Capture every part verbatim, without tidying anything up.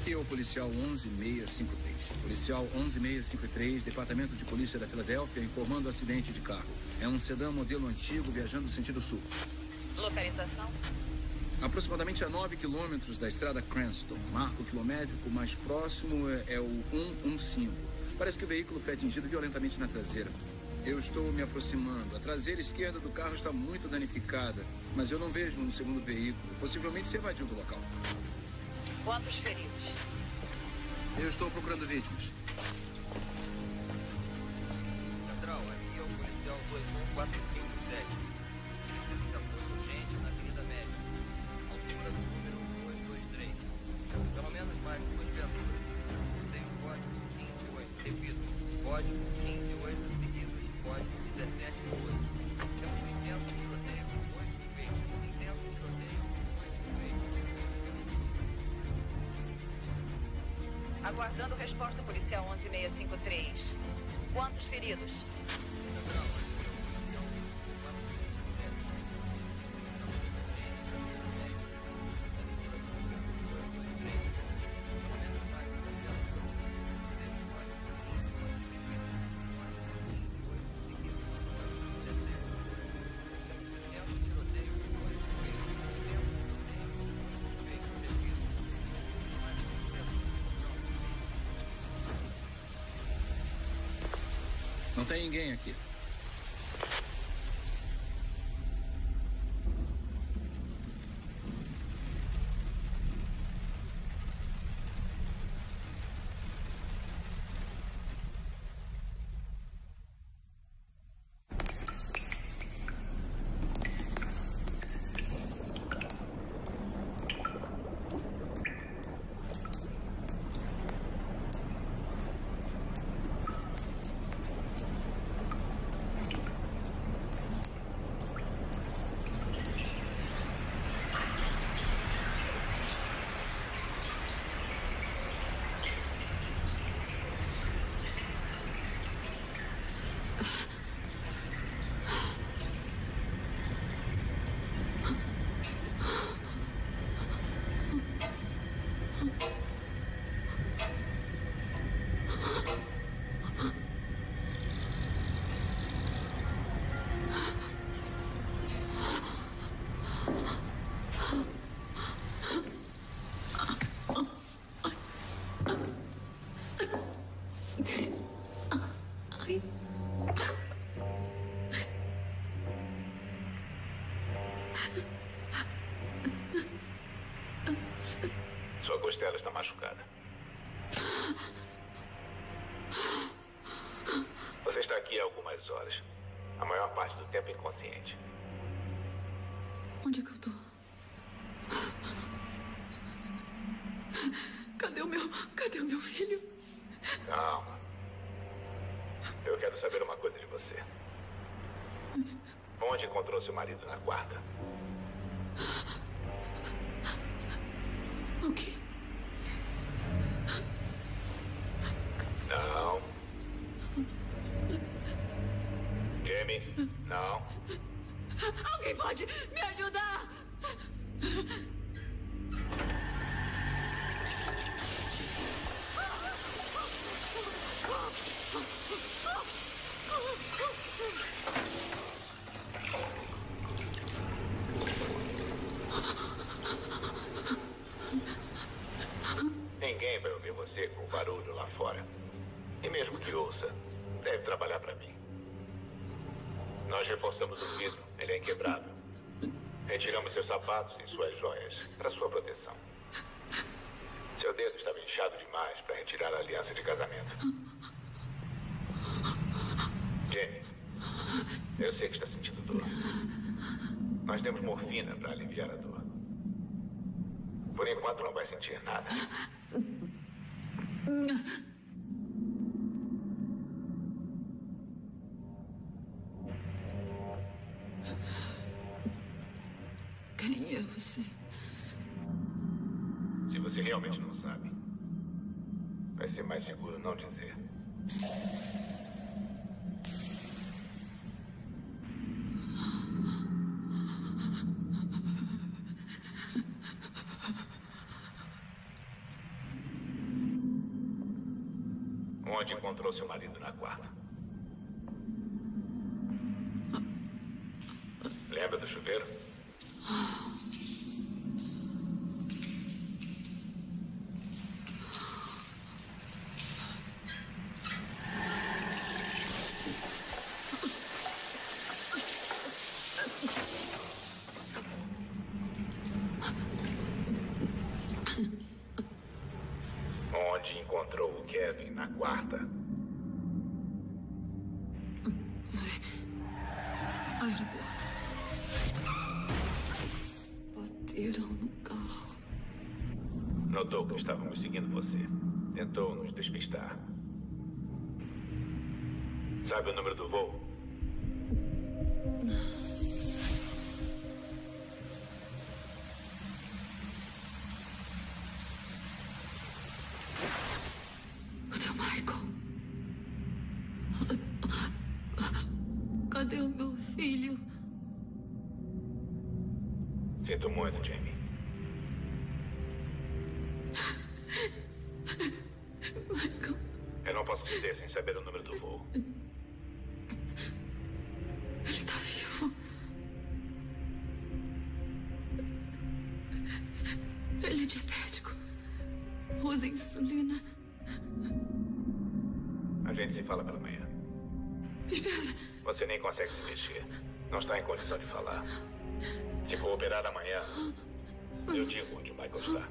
Aqui é o policial onze mil seiscentos e cinquenta e três. Policial onze mil seiscentos e cinquenta e três, Departamento de Polícia da Filadélfia, informando acidente de carro. É um sedã modelo antigo viajando no sentido sul. Localização? Aproximadamente a nove quilômetros da estrada Cranston. Marco quilométrico mais próximo é, é o cento e quinze. Parece que o veículo foi atingido violentamente na traseira. Eu estou me aproximando. A traseira esquerda do carro está muito danificada, mas eu não vejo um segundo veículo. Possivelmente se evadiu do local. Quantos feridos? Eu estou procurando vítimas. Central, aqui é o policial dois um quatro cinco sete. Pelo menos mais duas viaturas. Tem o código quinze oito. Repito, código quinze oito seguido e código dezessete oito. Temos intentos de rodeio com dois suspeitos. Intentos de rodeio com dois suspeitos. Aguardando resposta policial onze mil seiscentos e cinquenta e três. Quantos feridos? Não tem ninguém aqui. Ela está machucada. Você está aqui há algumas horas. A maior parte do tempo inconsciente. Onde é que eu estou? Cadê o meu... Cadê o meu filho? Calma. Eu quero saber uma coisa de você. Onde encontrou seu marido na quarta? O quê? Não. Jamie, não. Alguém pode me ajudar? Ninguém vai ouvir você com barulho lá fora. E mesmo que ouça, deve trabalhar para mim. Nós reforçamos o vidro, ele é inquebrável. Retiramos seus sapatos e suas joias para sua proteção. Seu dedo estava inchado demais para retirar a aliança de casamento. Jenny, eu sei que está sentindo dor. Nós temos morfina para aliviar a dor. Por enquanto não vai sentir nada. Quem é você? Se você realmente não sabe, vai ser mais seguro não dizer. onde encontrou seu marido na guarda. Lembra do chuveiro? Sabe o número do voo? O teu Michael? Cadê o meu filho? Sinto muito, Jamie. Michael. Eu não posso dizer sem saber o número do voo. De falar. Se for operar amanhã, eu digo onde o Michael está.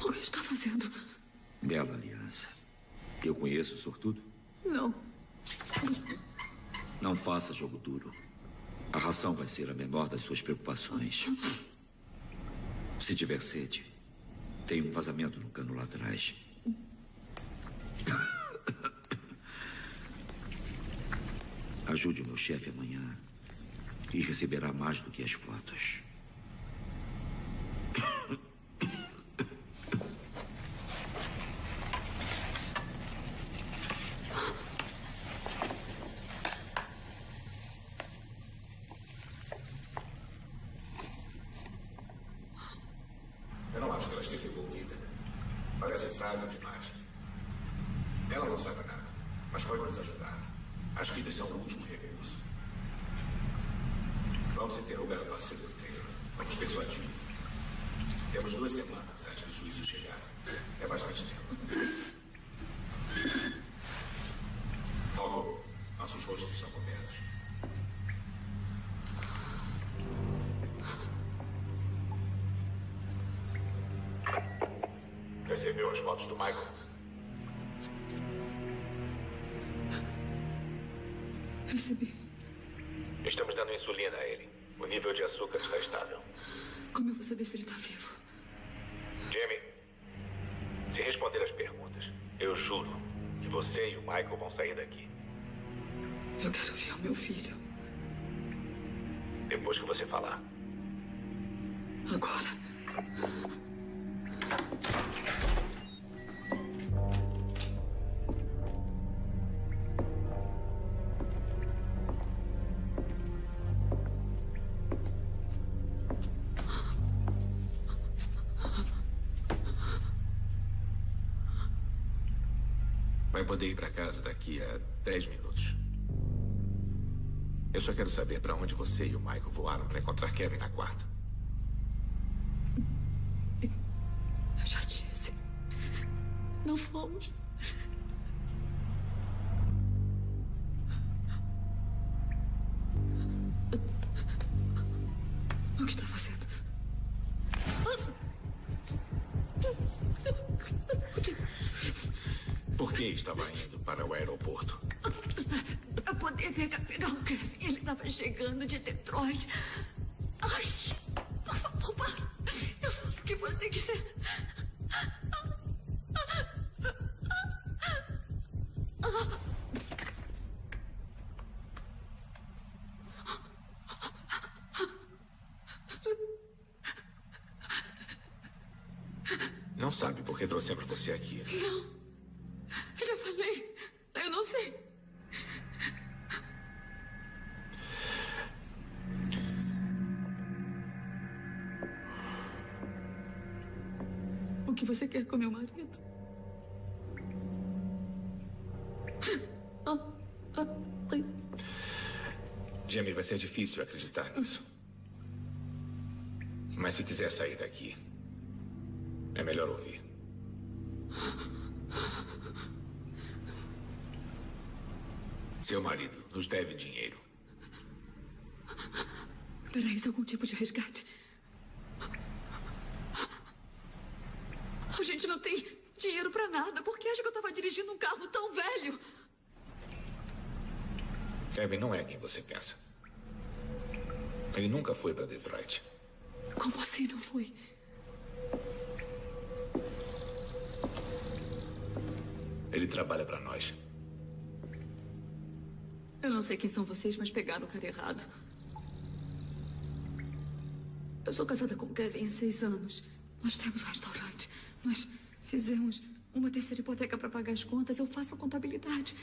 O que está fazendo? Bela aliança. Eu conheço o sortudo? Não. Não faça jogo duro. A ração vai ser a menor das suas preocupações. Se tiver sede, tem um vazamento no cano lá atrás. Ajude o meu chefe amanhã e receberá mais do que as fotos. Eu não acho que ela esteja envolvida. Parece frágil demais. Ela não sabe nada, mas pode nos ajudar. As vidas são o último recurso. Vamos interrogar o parceiro inteiro. Vamos persuadir. Temos duas semanas antes dos suíços chegarem. É bastante tempo. Falco, nossos rostos estão cobertos. Recebeu as fotos do Michael? Recebi. Estamos dando insulina a ele. O nível de açúcar está estável. Como eu vou saber se ele está vivo? Jamie, se responder as perguntas, eu juro que você e o Michael vão sair daqui. Eu quero ver o meu filho. Depois que você falar. Agora. Vai poder ir para casa daqui a dez minutos. Eu só quero saber para onde você e o Michael voaram para encontrar Kevin na quarta. Eu já disse. Não fomos. O que está fazendo? Por que estava indo para o aeroporto? Para poder pegar, pegar o Kevin. Ele estava chegando de Detroit. Ai, por favor, para. Eu falo o que você quiser. Não sabe por que trouxemos você aqui. Não. Você quer com meu marido? Jamie, vai ser difícil acreditar nisso. Mas se quiser sair daqui, é melhor ouvir. Seu marido nos deve dinheiro. Peraí, isso é algum tipo de resgate? Não tem dinheiro pra nada. Por que acha que eu tava dirigindo um carro tão velho? Kevin não é quem você pensa. Ele nunca foi pra Detroit. Como assim não foi? Ele trabalha pra nós. Eu não sei quem são vocês, mas pegaram o cara errado. Eu sou casada com Kevin há seis anos. Nós temos um restaurante. Nós fizemos uma terceira hipoteca para pagar as contas. Eu faço a contabilidade.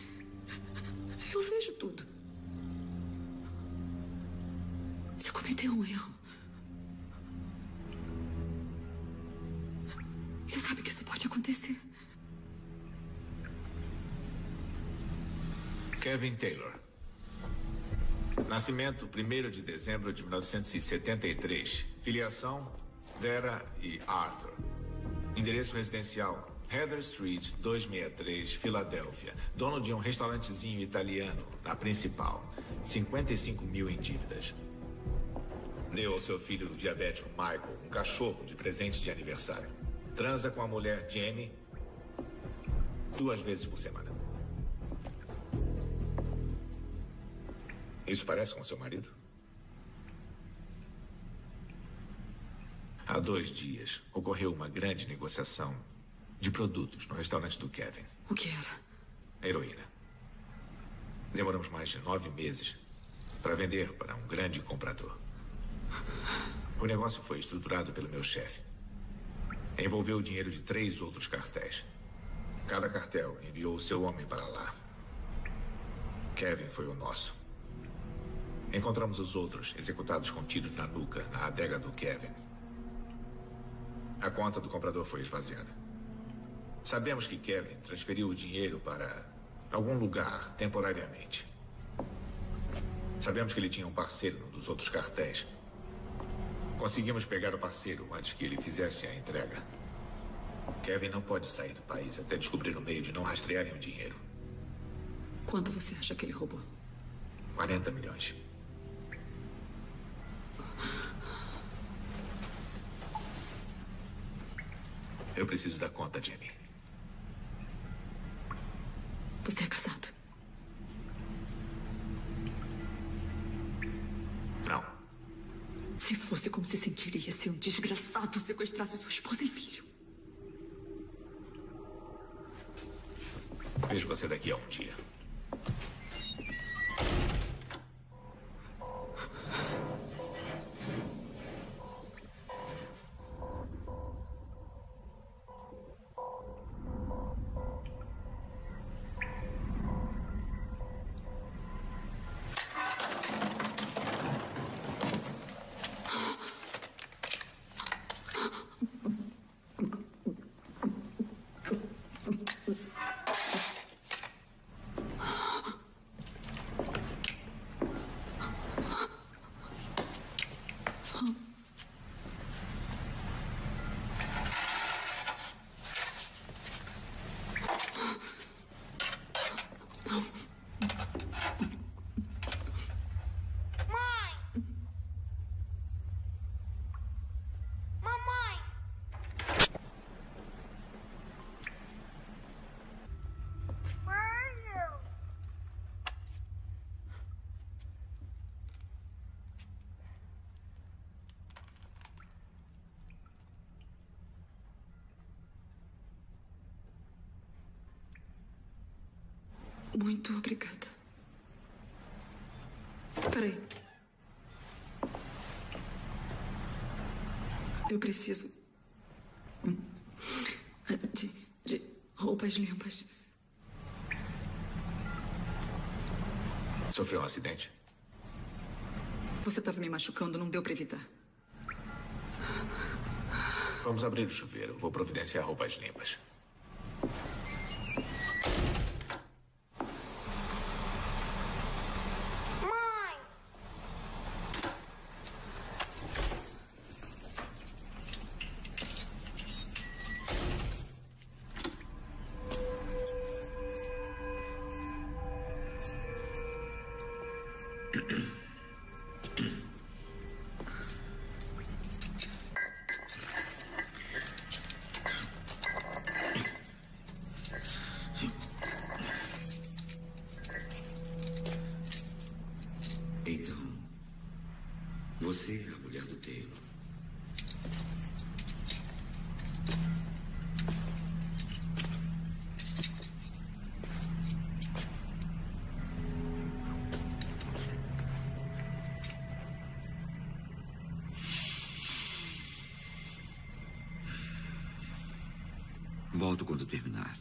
Eu vejo tudo. Você cometeu um erro. Você sabe que isso pode acontecer. Kevin Taylor. Nascimento primeiro de dezembro de mil novecentos e setenta e três. Filiação, Vera e Arthur. Endereço residencial, Heather Street, duzentos e sessenta e três, Filadélfia. Dono de um restaurantezinho italiano, na principal. cinquenta e cinco mil em dívidas. Deu ao seu filho diabético, Michael, um cachorro de presente de aniversário. Transa com a mulher, Jenny, duas vezes por semana. Isso parece com seu marido? Há dois dias, ocorreu uma grande negociação de produtos no restaurante do Kevin. O que era? A heroína. Demoramos mais de nove meses para vender para um grande comprador. O negócio foi estruturado pelo meu chefe. Envolveu o dinheiro de três outros cartéis. Cada cartel enviou o seu homem para lá. Kevin foi o nosso. Encontramos os outros executados com tiros na nuca, na adega do Kevin. A conta do comprador foi esvaziada. Sabemos que Kevin transferiu o dinheiro para algum lugar, temporariamente. Sabemos que ele tinha um parceiro num dos outros cartéis. Conseguimos pegar o parceiro antes que ele fizesse a entrega. Kevin não pode sair do país até descobrir um meio de não rastrearem o dinheiro. Quanto você acha que ele roubou? quarenta milhões. Eu preciso da conta, Jenny. Você é casado? Não. Se fosse como se sentiria se um desgraçado sequestrasse sua esposa e filho. Vejo você daqui a um dia. Muito obrigada. Peraí. Eu preciso de, de roupas limpas. Sofreu um acidente? Você estava me machucando, não deu para evitar. Vamos abrir o chuveiro. Vou providenciar roupas limpas. Volto quando terminar.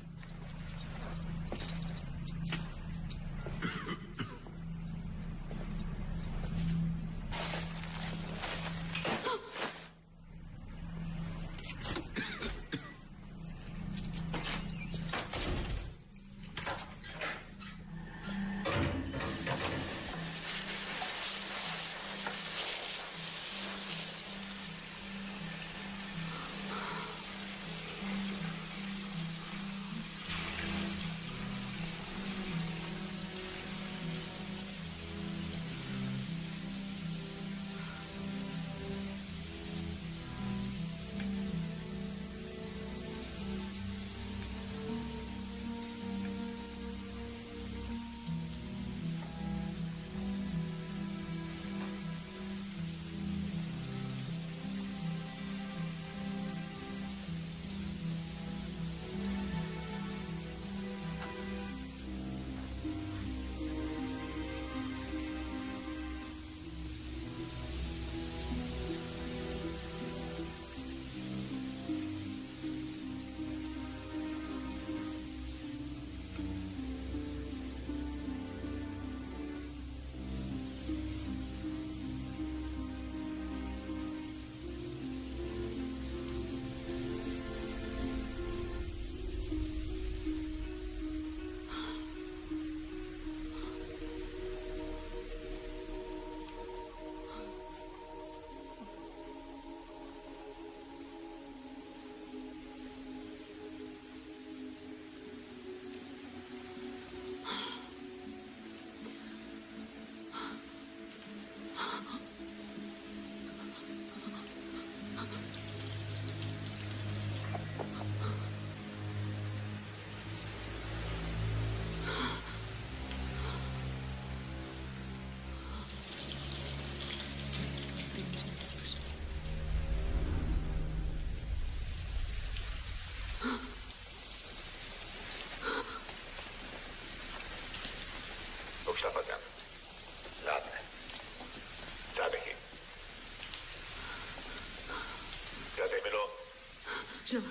Dylan.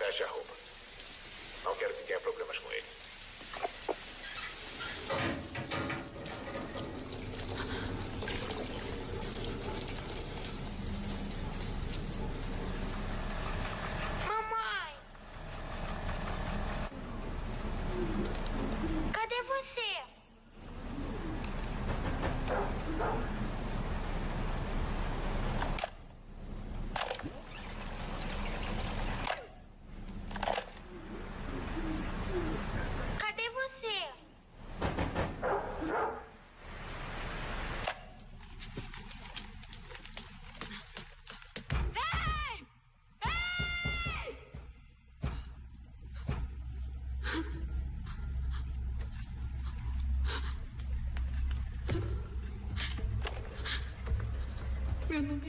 Feche a roupa. Não quero que tenha problemas com ele. Mamãe! Cadê você?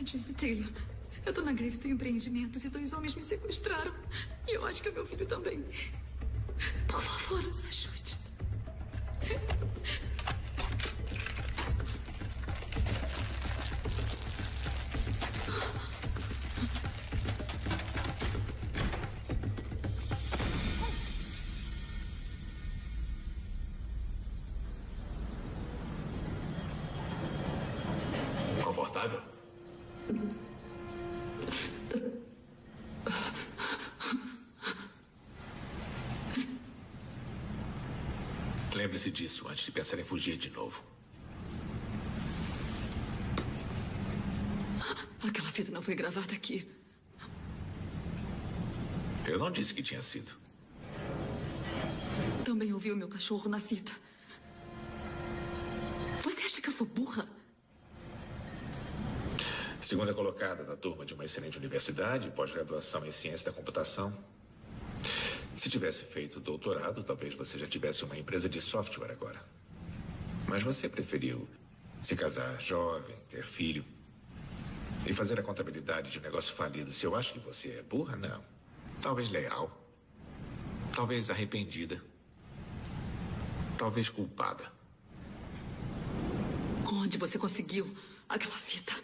Jenny Taylor, eu tô na Grifton Empreendimentos e dois homens me sequestraram. E eu acho que é meu filho também. Por favor, nos ajude. Confortável? Lembre-se disso antes de pensar em fugir de novo. Aquela fita não foi gravada aqui. Eu não disse que tinha sido. Também ouvi o meu cachorro na fita. Você acha que eu sou burra? Segunda colocada da turma de uma excelente universidade, pós-graduação em ciência da computação. Se tivesse feito doutorado, talvez você já tivesse uma empresa de software agora. Mas você preferiu se casar jovem, ter filho e fazer a contabilidade de um negócio falido. Se eu acho que você é burra, não. Talvez leal. Talvez arrependida. Talvez culpada. Onde você conseguiu aquela fita?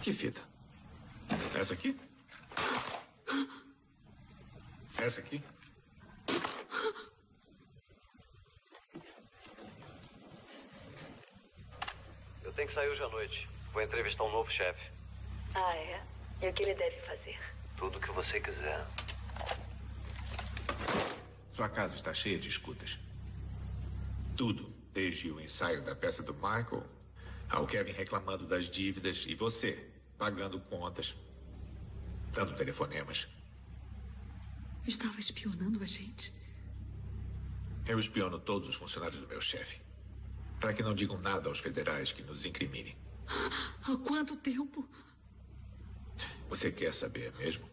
Que fita? Essa aqui? Essa aqui? Eu tenho que sair hoje à noite. Vou entrevistar um novo chefe. Ah, é? E o que ele deve fazer? Tudo o que você quiser. Sua casa está cheia de escutas. Tudo, desde o ensaio da peça do Michael, ao Kevin reclamando das dívidas e você pagando contas, dando telefonemas. Estava espionando a gente? Eu espiono todos os funcionários do meu chefe, para que não digam nada aos federais que nos incriminem. Há quanto tempo? Você quer saber mesmo?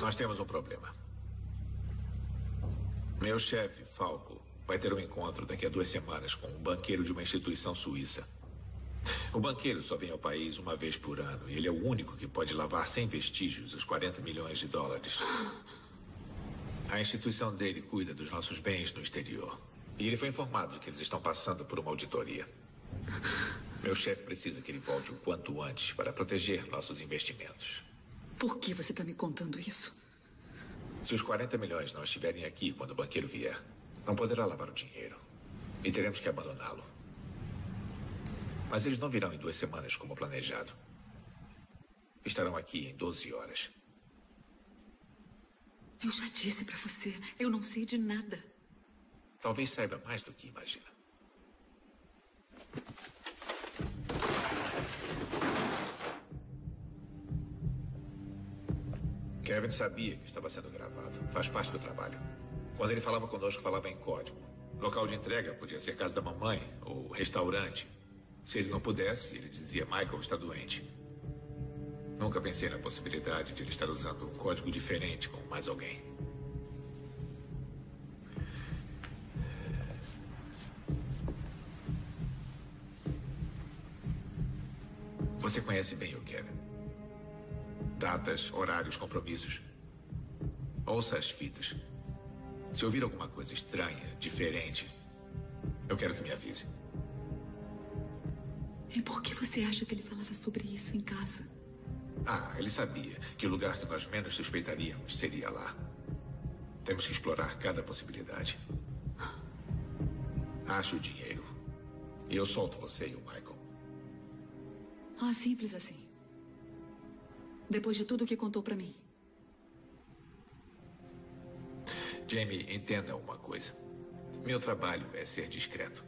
Nós temos um problema. Meu chefe, Falco, vai ter um encontro daqui a duas semanas com um banqueiro de uma instituição suíça. O banqueiro só vem ao país uma vez por ano e ele é o único que pode lavar sem vestígios os quarenta milhões de dólares. A instituição dele cuida dos nossos bens no exterior e ele foi informado que eles estão passando por uma auditoria. Meu chefe precisa que ele volte o quanto antes para proteger nossos investimentos. Por que você está me contando isso? Se os quarenta milhões não estiverem aqui quando o banqueiro vier, não poderá lavar o dinheiro e teremos que abandoná-lo. Mas eles não virão em duas semanas como planejado. Estarão aqui em doze horas. Eu já disse pra você, eu não sei de nada. Talvez saiba mais do que imagina. Kevin sabia que estava sendo gravado. Faz parte do trabalho. Quando ele falava conosco, falava em código. Local de entrega podia ser casa da mamãe ou restaurante. Se ele não pudesse, ele dizia: Michael está doente. Nunca pensei na possibilidade de ele estar usando um código diferente com mais alguém. Você conhece bem o Kevin. Datas, horários, compromissos. Ouça as fitas. Se ouvir alguma coisa estranha, diferente, eu quero que me avise. E por que você acha que ele falava sobre isso em casa? Ah, ele sabia que o lugar que nós menos suspeitaríamos seria lá. Temos que explorar cada possibilidade. Acho o dinheiro. E eu solto você e o Michael. Ah, simples assim. Depois de tudo o que contou pra mim. Jamie, entenda uma coisa. Meu trabalho é ser discreto.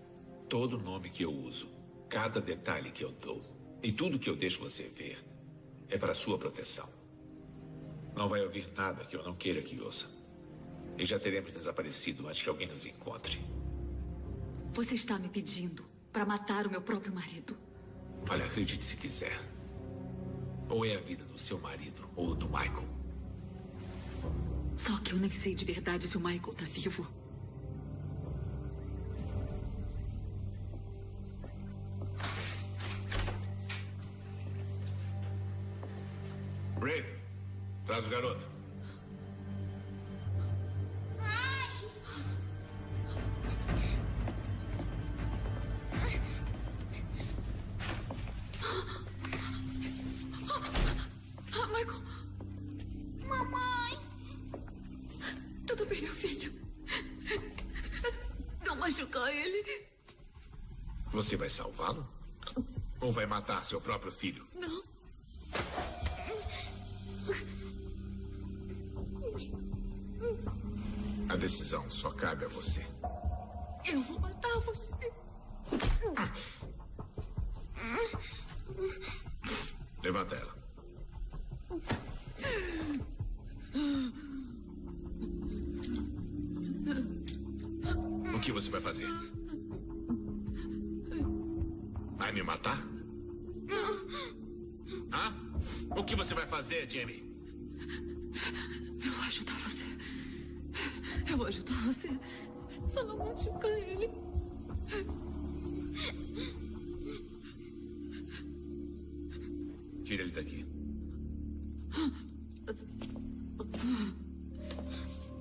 Todo nome que eu uso, cada detalhe que eu dou e tudo que eu deixo você ver é para sua proteção. Não vai ouvir nada que eu não queira que ouça. E já teremos desaparecido antes que alguém nos encontre. Você está me pedindo para matar o meu próprio marido? Olha, acredite se quiser. Ou é a vida do seu marido ou do Michael. Só que eu nem sei de verdade se o Michael está vivo. Rave, traz o garoto. Você vai salvá-lo? Ou vai matar seu próprio filho? Não. A decisão só cabe a você. Eu vou matar você. Levanta ela. O que você vai fazer? Vai me matar? Ah? O que você vai fazer, Jamie? Eu vou ajudar você. Eu vou ajudar você. Só não machucar ele. Tira ele daqui.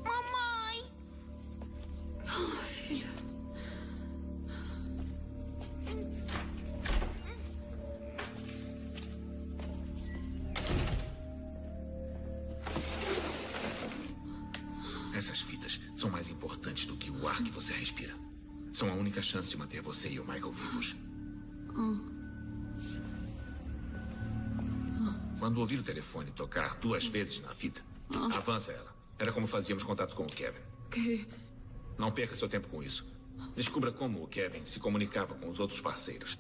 Mamãe! Oh, filha. Que você respira. São a única chance de manter você e o Michael vivos. Quando ouvir o telefone tocar duas vezes na fita, avança ela. Era como fazíamos contato com o Kevin. Okay. Não perca seu tempo com isso. Descubra como o Kevin se comunicava com os outros parceiros.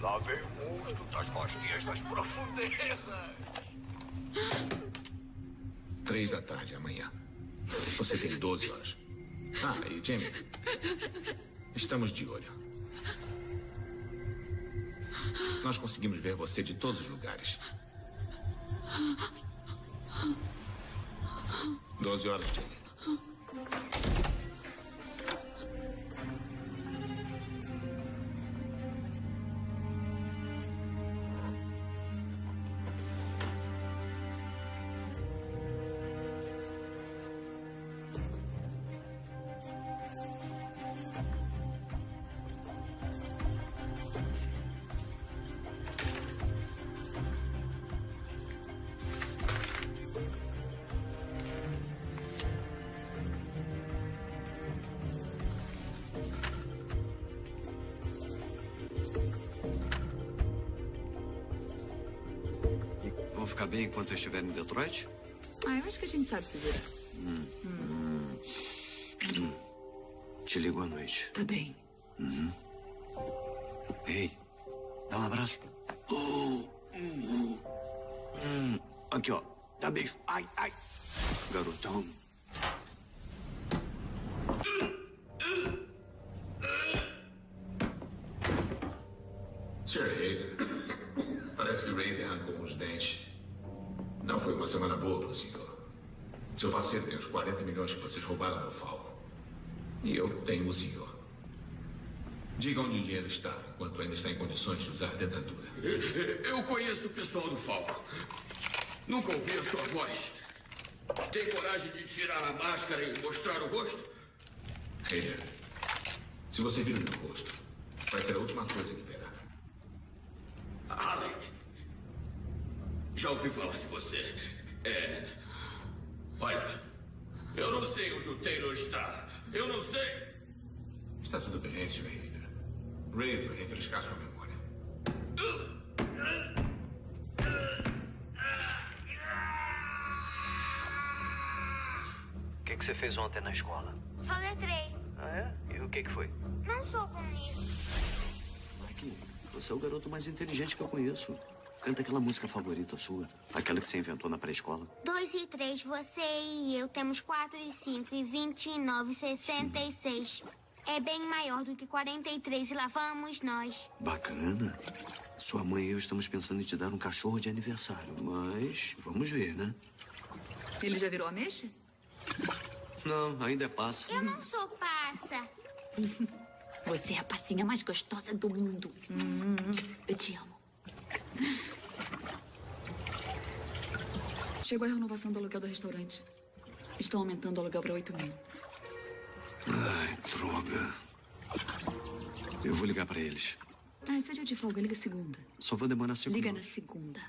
Lá vem o monstro das costinhas das profundezas. Três da tarde amanhã. Você tem doze horas. Ah, e Jamie, estamos de olho. Nós conseguimos ver você de todos os lugares. doze horas, Jamie. Bem enquanto eu estiver em Detroit? Ah, eu acho que a gente sabe se virar. Hum. Hum. Hum. Te ligo à noite. Tá bem. Uhum. Ei, dá um abraço. Oh. Hum. Hum. Aqui, ó. Dá beijo. Ai, ai. Garotão. Sir Hader, parece que o Rave arrancou uns dentes. Não foi uma semana boa para o senhor. Seu parceiro tem os quarenta milhões que vocês roubaram no Falco. E eu tenho o senhor. Diga onde o dinheiro está, enquanto ainda está em condições de usar a dentadura. Eu conheço o pessoal do Falco. Nunca ouvi a sua voz. Tem coragem de tirar a máscara e mostrar o rosto? Heider, Se você vir o meu rosto, vai ser a última coisa que verá. Alec! Já ouvi falar de você. É... Olha, eu não sei onde o Taylor está. Eu não sei. Está tudo bem, senhor Heider. Rave vai refrescar sua memória. O que, que você fez ontem na escola? Só letrei. Ah, é? E o que, que foi? Não sou comigo. Mike, você é o garoto mais inteligente que eu conheço. Canta aquela música favorita sua, aquela que você inventou na pré-escola. Dois e três, você e eu temos quatro e cinco e vinte e nove, sessenta e seis. É bem maior do que quarenta e três e lá vamos nós. Bacana. Sua mãe e eu estamos pensando em te dar um cachorro de aniversário, mas vamos ver, né? Ele já virou ameixa? Não, ainda é passa. Eu não sou passa. Você é a passinha mais gostosa do mundo. Eu te amo. Chegou a renovação do aluguel do restaurante. Estão aumentando o aluguel para oito mil. Ai, droga. Eu vou ligar para eles. Ah, esse é dia de folga, liga segunda. Só vou demorar segunda. Liga na segunda.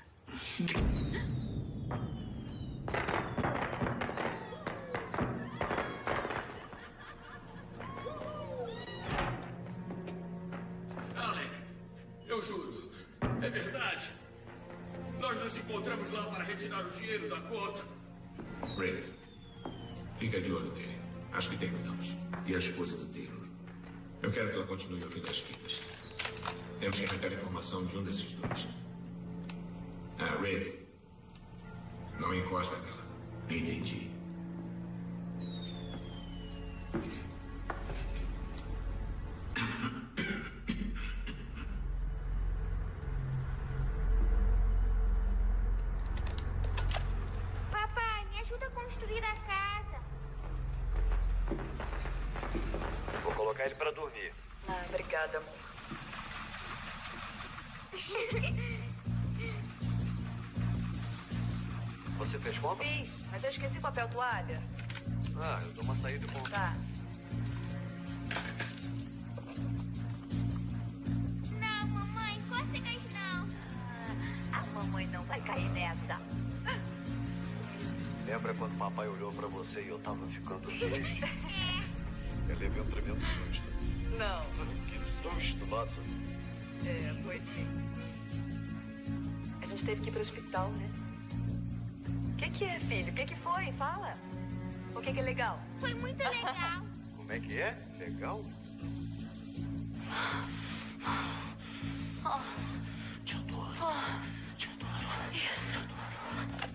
Alec, eu juro, é verdade. Nós nos encontramos lá para retirar o dinheiro da conta. Rave, fica de olho nele. Acho que terminamos. E a esposa do Taylor? Eu quero que ela continue ouvindo as fitas. Temos que arrancar a informação de um desses dois. Ah, Rave. Não encosta nela. Entendi. Ah, eu dou uma saída e volto. Tá. Não, mamãe, cócegas não. Ah, a mamãe não vai cair nessa. Lembra quando papai olhou pra você e eu tava ficando doido? É. Eu levei um tremendo susto. Não. Que susto, nossa. É, foi sim. A gente teve que ir pro hospital, né? O que que é, filho? O que que foi? Fala. O que que é legal? Foi muito legal. Como é que é? Legal? Oh. Te adoro. Oh. Te adoro. Isso. Te adoro.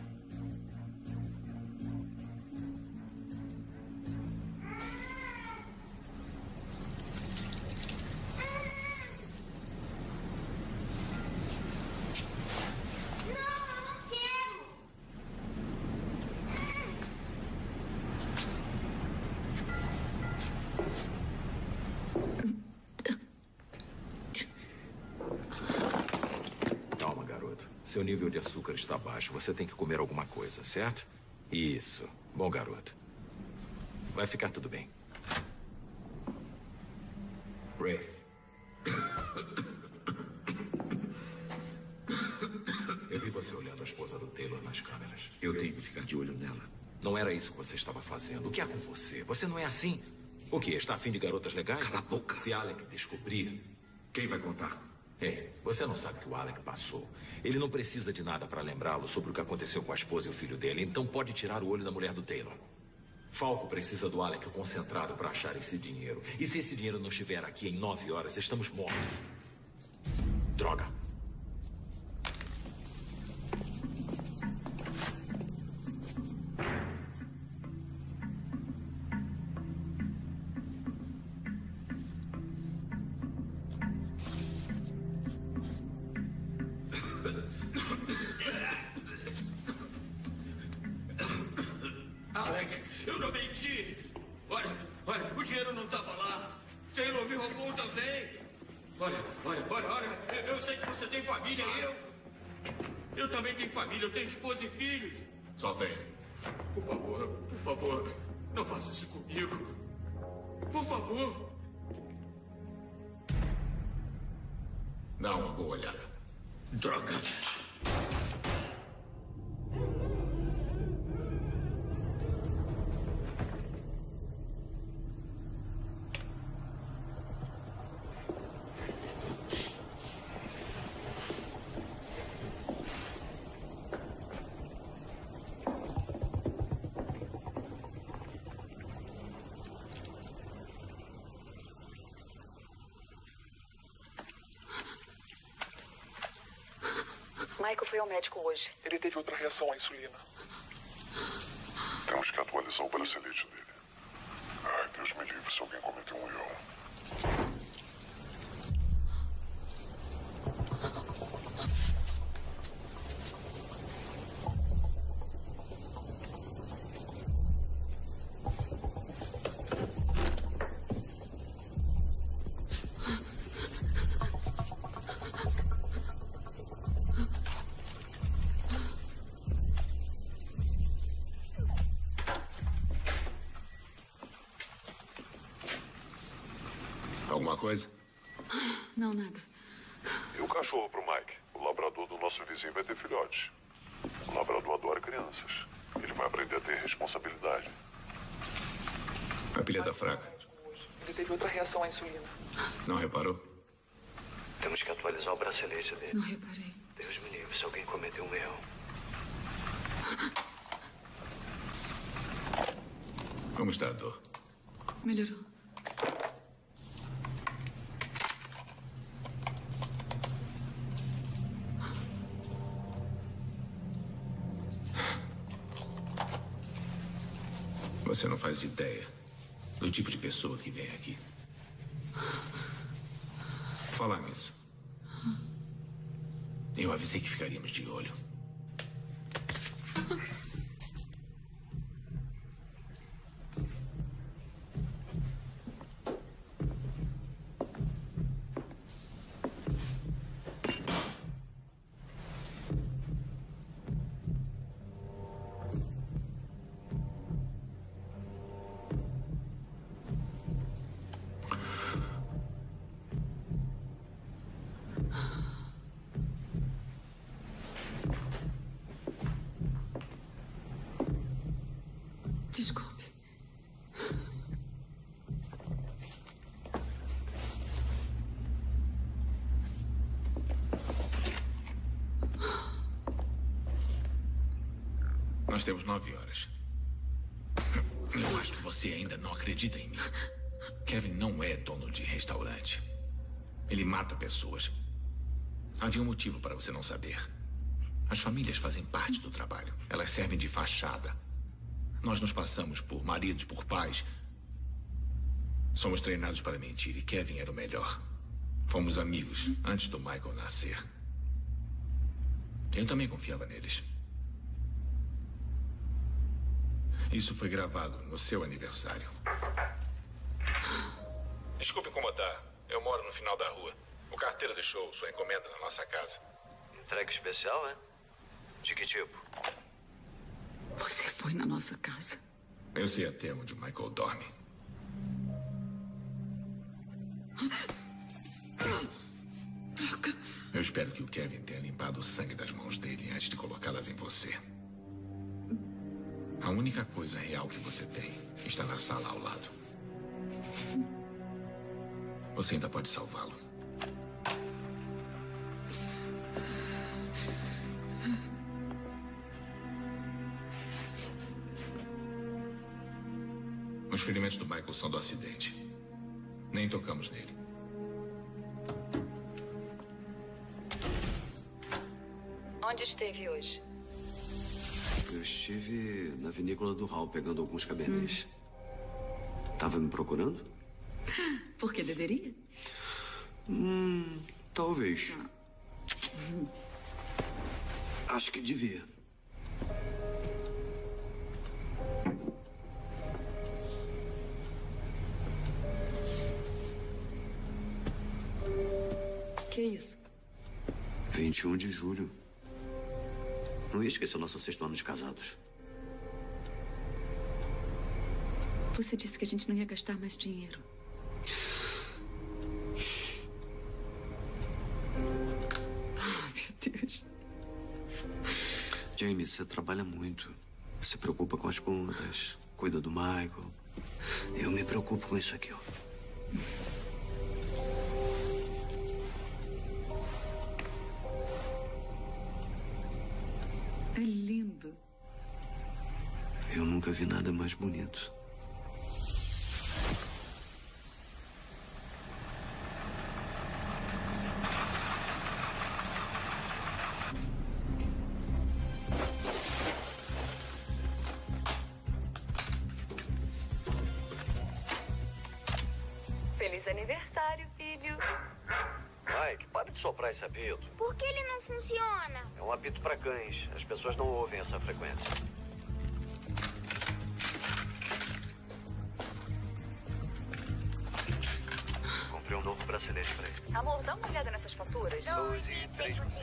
Seu nível de açúcar está baixo. Você tem que comer alguma coisa, certo? Isso. Bom garoto. Vai ficar tudo bem. Rafe. Eu vi você olhando a esposa do Taylor nas câmeras. Eu tenho que ficar de olho nela. Não era isso que você estava fazendo. O que há com você? Você não é assim? O quê? Está afim de garotas legais? Cala a boca. Se Alec descobrir, quem vai contar? É, você não sabe o que o Alec passou. Ele não precisa de nada para lembrá-lo sobre o que aconteceu com a esposa e o filho dele, então pode tirar o olho da mulher do Taylor. Falco precisa do Alec concentrado para achar esse dinheiro. E se esse dinheiro não estiver aqui em nove horas, estamos mortos. Droga. Eu tenho esposa e filhos. Só tem. Por favor, por favor, não faça isso comigo. Por favor. Dá uma boa olhada. Droga! Maico foi ao médico hoje. Ele teve outra reação à insulina. Temos que atualizar o bracelete dele. Ai, Deus me livre se alguém cometeu um erro. Alguma coisa? Não, nada. E o cachorro pro Mike? O labrador do nosso vizinho vai ter filhotes. O labrador adora crianças. Ele vai aprender a ter responsabilidade. A pilha tá fraca. Ele teve outra reação à insulina. Não reparou? Temos que atualizar o bracelete dele. Não reparei. Deus me livre se alguém cometeu um erro. Como está a dor? Melhorou. Você não faz ideia do tipo de pessoa que vem aqui. Falar nisso. Eu avisei que ficaríamos de olho. Nós temos nove horas. Eu acho que você ainda não acredita em mim. Kevin não é dono de restaurante. Ele mata pessoas. Havia um motivo para você não saber. As famílias fazem parte do trabalho. Elas servem de fachada. Nós nos passamos por maridos, por pais. Somos treinados para mentir e Kevin era o melhor. Fomos amigos antes do Michael nascer. Eu também confiava neles. Isso foi gravado no seu aniversário. Desculpe incomodar. Eu moro no final da rua. O carteiro deixou sua encomenda na nossa casa. Entrega especial, é? De que tipo? Você foi na nossa casa. Eu sei até onde o Michael dorme. Droga. Eu espero que o Kevin tenha limpado o sangue das mãos dele antes de colocá-las em você. A única coisa real que você tem está na sala ao lado. Você ainda pode salvá-lo. Os ferimentos do Michael são do acidente. Nem tocamos nele. Onde esteve hoje? Eu estive na vinícola do Raul pegando alguns cabernets. Hum. Tava me procurando? Por que deveria? Hum, talvez. Hum. Acho que devia. Que isso? vinte e um de julho. Não ia esquecer o nosso sexto ano de casados. Você disse que a gente não ia gastar mais dinheiro. Jamie, você trabalha muito. Se preocupa com as contas, cuida do Michael. Eu me preocupo com isso aqui, ó. É lindo. Eu nunca vi nada mais bonito. Esse apito. Por que ele não funciona? É um apito para cães. As pessoas não ouvem essa frequência. Comprei um novo bracelete para ele. Amor, dá uma olhada nessas faturas. doze, três, quatro,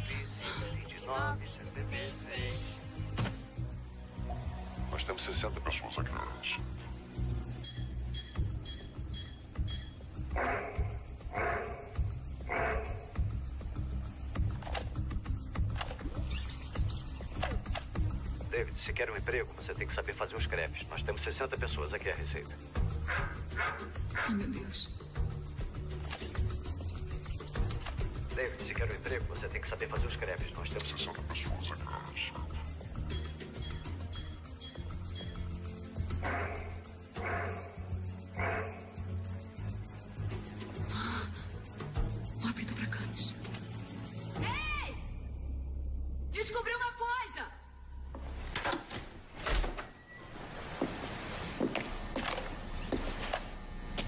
cinco, vinte e nove, sessenta e seis. Nós temos sessenta pessoas aqui hoje. Se quer um emprego, você tem que saber fazer os crepes. Nós temos sessenta pessoas, aqui é a receita. Ai, meu Deus. David, se quer um emprego, você tem que saber fazer os crepes. Nós temos sessenta pessoas, aqui é a receita.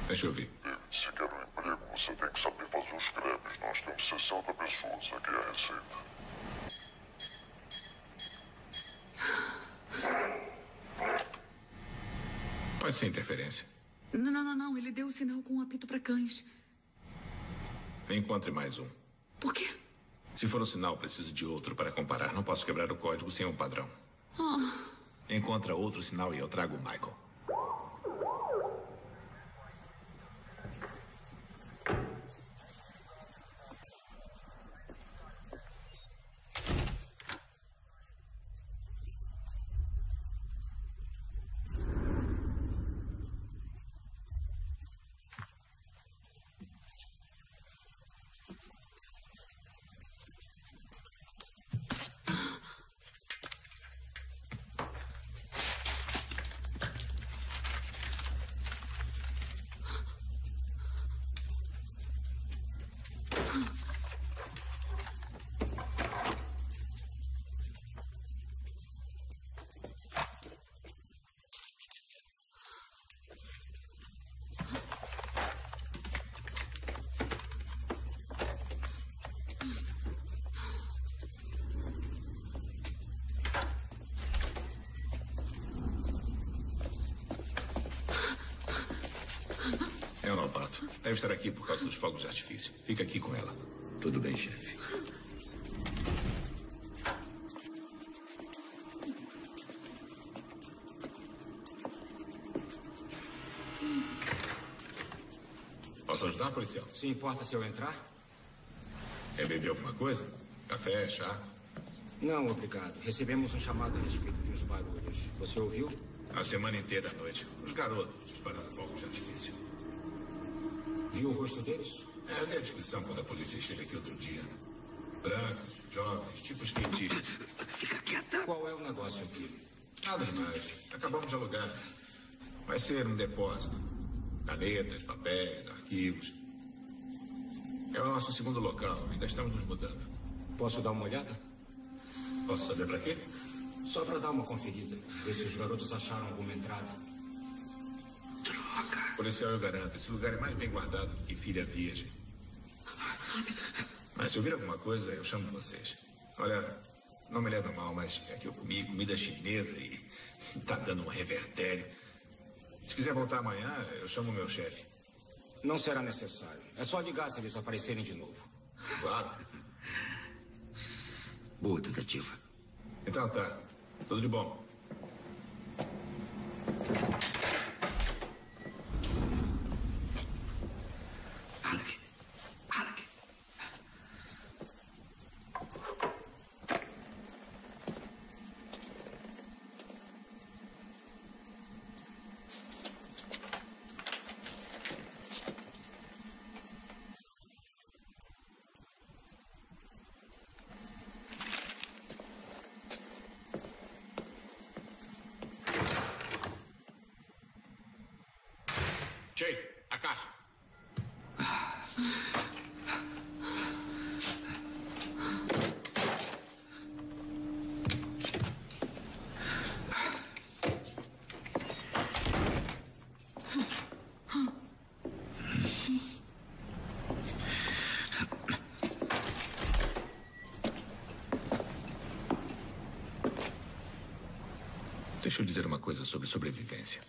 Deixa eu ver. Se quer um emprego, você tem que saber fazer os crepes. Nós temos sessenta pessoas, aqui é a receita. Pode ser interferência. Não, não, não, não. Ele deu o sinal com um apito para cães. Encontre mais um. Por quê? Se for um sinal, preciso de outro para comparar. Não posso quebrar o código sem um padrão. Oh. Encontra outro sinal e eu trago o Michael. É um novato. Deve estar aqui por causa dos fogos de artifício. Fica aqui com ela. Tudo bem, chefe. Posso ajudar, policial? Se importa se eu entrar? Quer beber alguma coisa? Café, chá? Não, obrigado. Recebemos um chamado a respeito de uns barulhos. Você ouviu? A semana inteira à noite. Os garotos disparando fogos de artifício. Viu o rosto deles? É, eu dei a descrição quando a polícia esteve aqui outro dia. Brancos, jovens, tipos quentistas. Fica quieta. Qual é o negócio aqui? Nada demais. Acabamos de alugar. Vai ser um depósito. Canetas, papéis, arquivos. É o nosso segundo local. Ainda estamos nos mudando. Posso dar uma olhada? Posso saber pra quê? Só pra dar uma conferida. Ver se os garotos acharam alguma entrada. Policial, eu garanto, esse lugar é mais bem guardado do que filha virgem. Mas se eu vir alguma coisa, eu chamo vocês. Olha, não me leva mal, mas é que eu comi comida chinesa e tá dando um revertério. Se quiser voltar amanhã, eu chamo o meu chefe. Não será necessário. É só ligar se eles aparecerem de novo. Claro. Boa tentativa. Então tá. Tudo de bom. Chase, a caixa. Deixa eu dizer uma coisa sobre sobrevivência.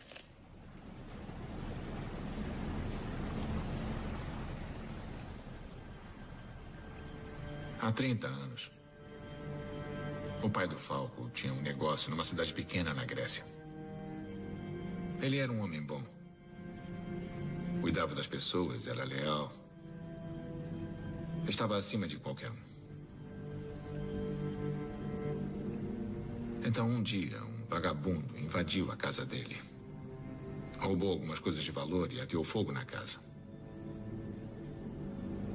Há trinta anos, o pai do Falco tinha um negócio numa cidade pequena na Grécia. Ele era um homem bom. Cuidava das pessoas, era leal. Estava acima de qualquer um. Então, um dia, um vagabundo invadiu a casa dele. Roubou algumas coisas de valor e ateou fogo na casa.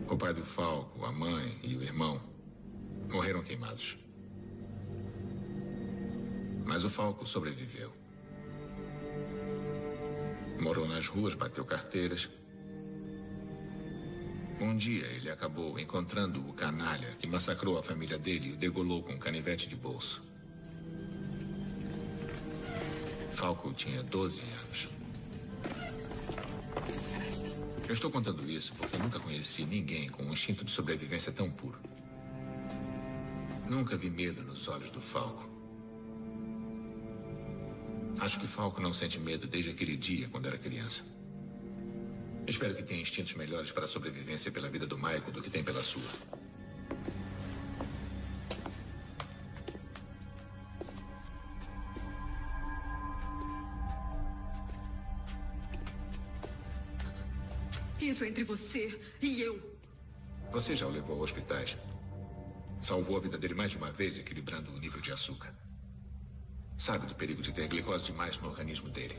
O pai do Falco, a mãe e o irmão morreram queimados. Mas o Falco sobreviveu. Morou nas ruas, bateu carteiras. Um dia ele acabou encontrando o canalha que massacrou a família dele e o degolou com um canivete de bolso. Falco tinha doze anos. Eu estou contando isso porque eu nunca conheci ninguém com um instinto de sobrevivência tão puro. Nunca vi medo nos olhos do Falco. Acho que Falco não sente medo desde aquele dia, quando era criança. Espero que tenha instintos melhores para a sobrevivência pela vida do Michael do que tem pela sua. Isso entre você e eu. Você já o levou a hospitais. Salvou a vida dele mais de uma vez, equilibrando o nível de açúcar. Sabe do perigo de ter glicose demais no organismo dele.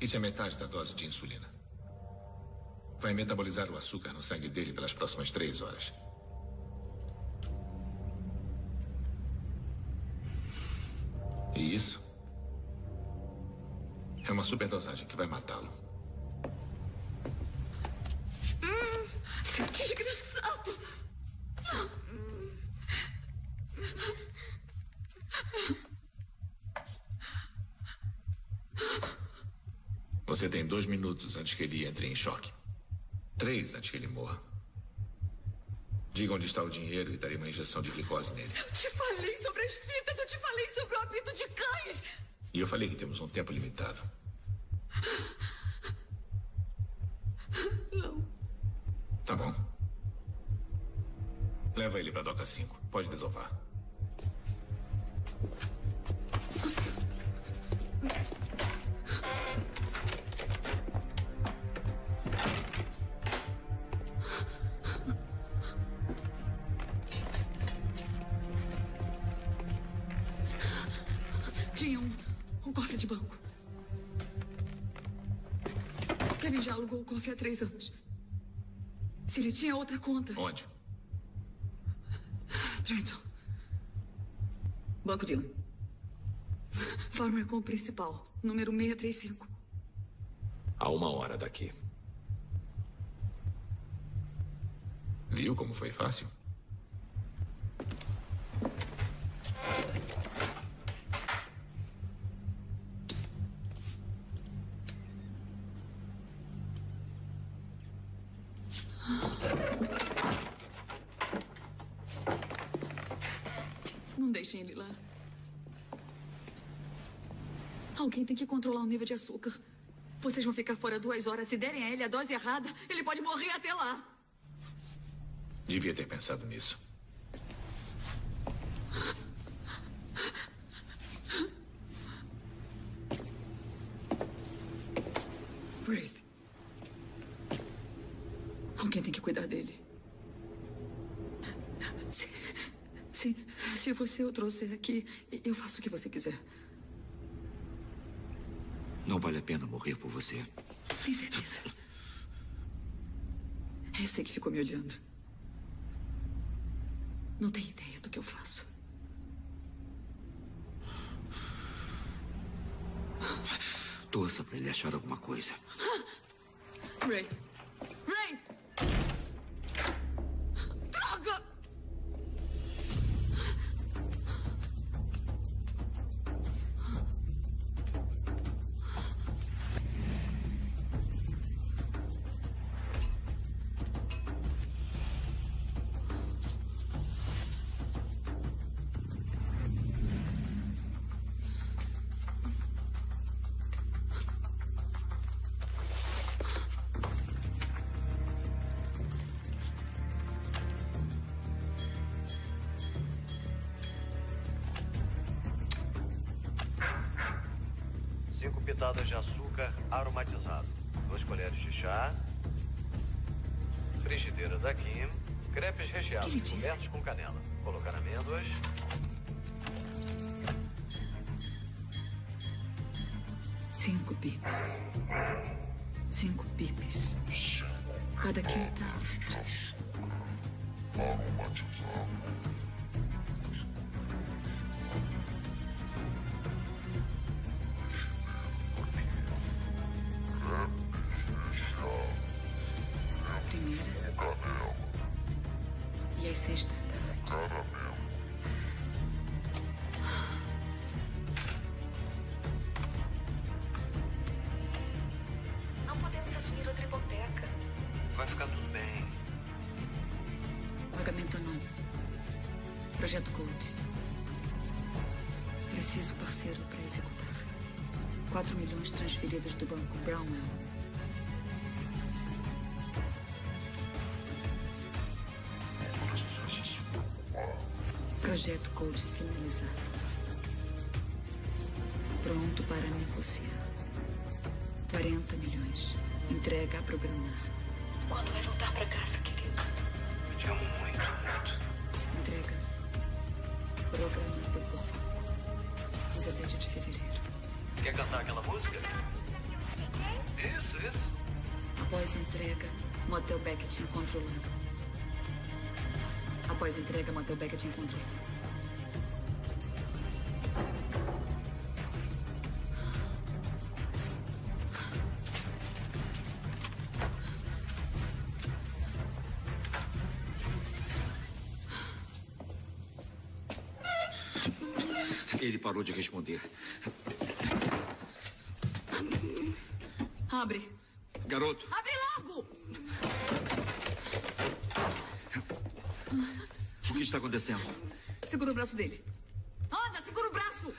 Isso é metade da dose de insulina. Vai metabolizar o açúcar no sangue dele pelas próximas três horas. E isso? É uma superdosagem que vai matá-lo. Hum, que desgraçado! Você tem dois minutos antes que ele entre em choque. Três antes que ele morra. Diga onde está o dinheiro e darei uma injeção de glicose nele. Eu te falei sobre as fitas, eu te falei sobre o apito de cães! E eu falei que temos um tempo limitado. Não. Tá bom. Leva ele pra Doca cinco. Pode desovar. Tinha um... um cofre de banco. Kevin já alugou o cofre há três anos. Se ele tinha outra conta... Onde? Trenton. Banco Dylan. Farmer com principal, número seiscentos e trinta e cinco. A uma hora daqui. Viu como foi fácil? Não deixem ele lá. Alguém tem que controlar o nível de açúcar. Vocês vão ficar fora duas horas. Se derem a ele a dose errada, ele pode morrer até lá. Devia ter pensado nisso. Wraith. Alguém tem que cuidar dele. Se, se, se você o trouxer aqui, eu faço o que você quiser. Não vale a pena morrer por você. Tem certeza? Eu sei que ficou me olhando. Não tem ideia do que eu faço. Torça pra ele achar alguma coisa. Ray! Ray! Droga! Pitadas de açúcar aromatizado, duas colheres de chá, frigideira da Kim, crepes recheados cobertos com canela, colocar amêndoas. Cinco pips. Cinco pips. Cada quinta letra. Aromatizado. E às seis da tarde. Não podemos assumir outra hipoteca. Vai ficar tudo bem. Pagamento anônimo. Projeto Gold. Preciso parceiro para executar. Quatro milhões transferidos do Banco Brownell. Projeto Code finalizado. Pronto para negociar. quarenta milhões. Entrega a programar. Quando vai voltar para casa, querido? Eu te amo muito. Entrega. Programada por Falco. dezessete de fevereiro. Quer cantar aquela música? Isso, isso. Após entrega, Motel Beck te encontra lá. Após entrega, Motel Beck te encontrou. Ele parou de responder. Abre. Garoto. Abre logo! O que está acontecendo? Segura o braço dele. Anda, segura o braço!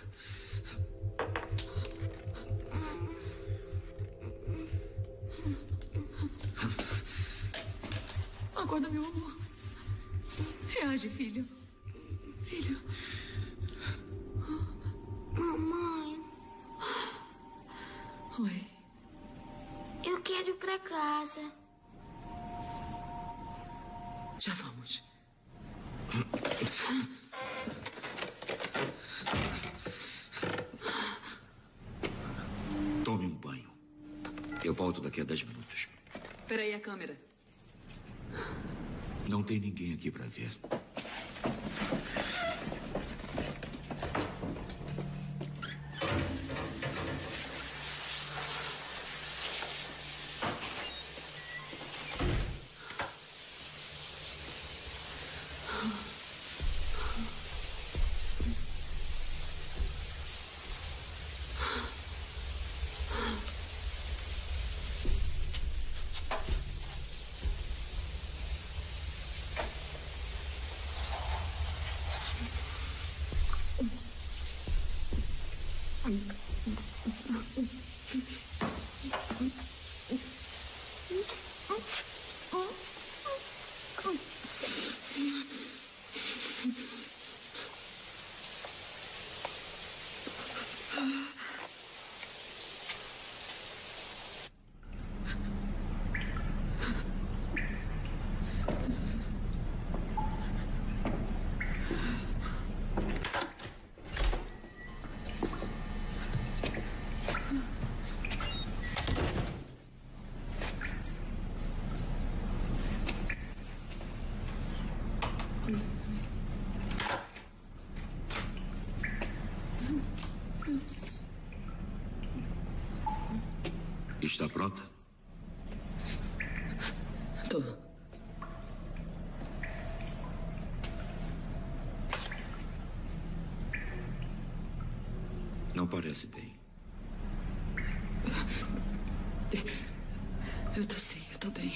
Acorda, meu amor. Reage, filho. Filho. Mamãe. Oi. Eu quero ir pra casa. Já vamos. Tome um banho. Eu volto daqui a dez minutos. Espera aí a câmera. Não tem ninguém aqui pra ver. Está pronta? Tô. Não parece bem. Eu tô sim, eu tô bem.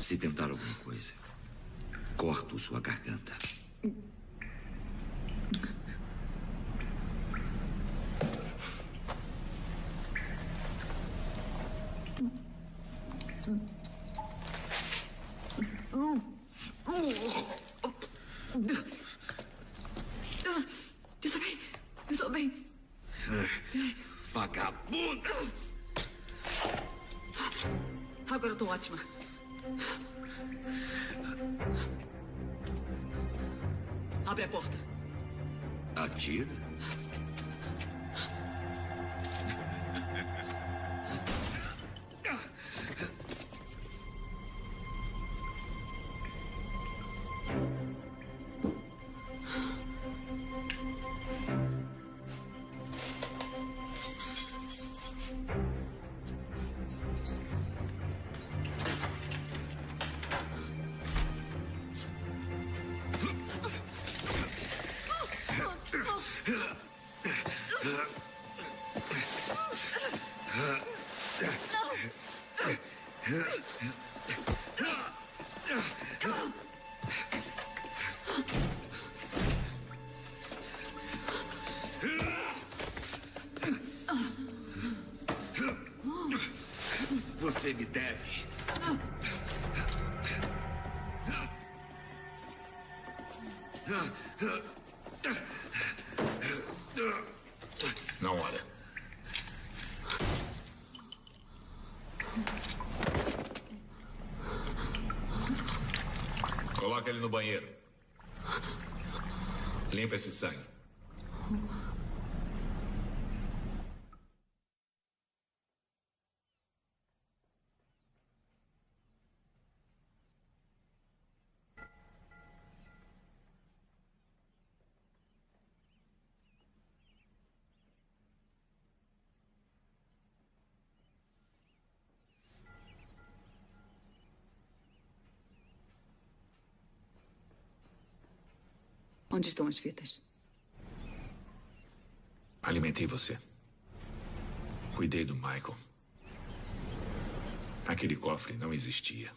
Se tentar alguma coisa, corto sua garganta. Você me deve. Não olha. Coloca ele no banheiro. Limpa esse sangue. Onde estão as fitas? Alimentei você. Cuidei do Michael. Aquele cofre não existia.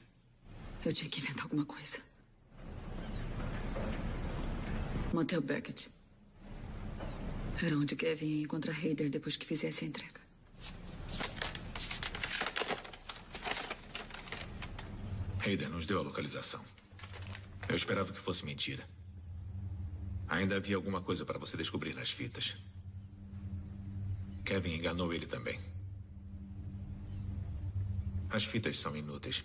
Eu tinha que inventar alguma coisa. Motel Beck. Era onde Kevin ia encontrar Heider depois que fizesse a entrega. Heider nos deu a localização. Eu esperava que fosse mentira. Ainda havia alguma coisa para você descobrir nas fitas. Kevin enganou ele também. As fitas são inúteis.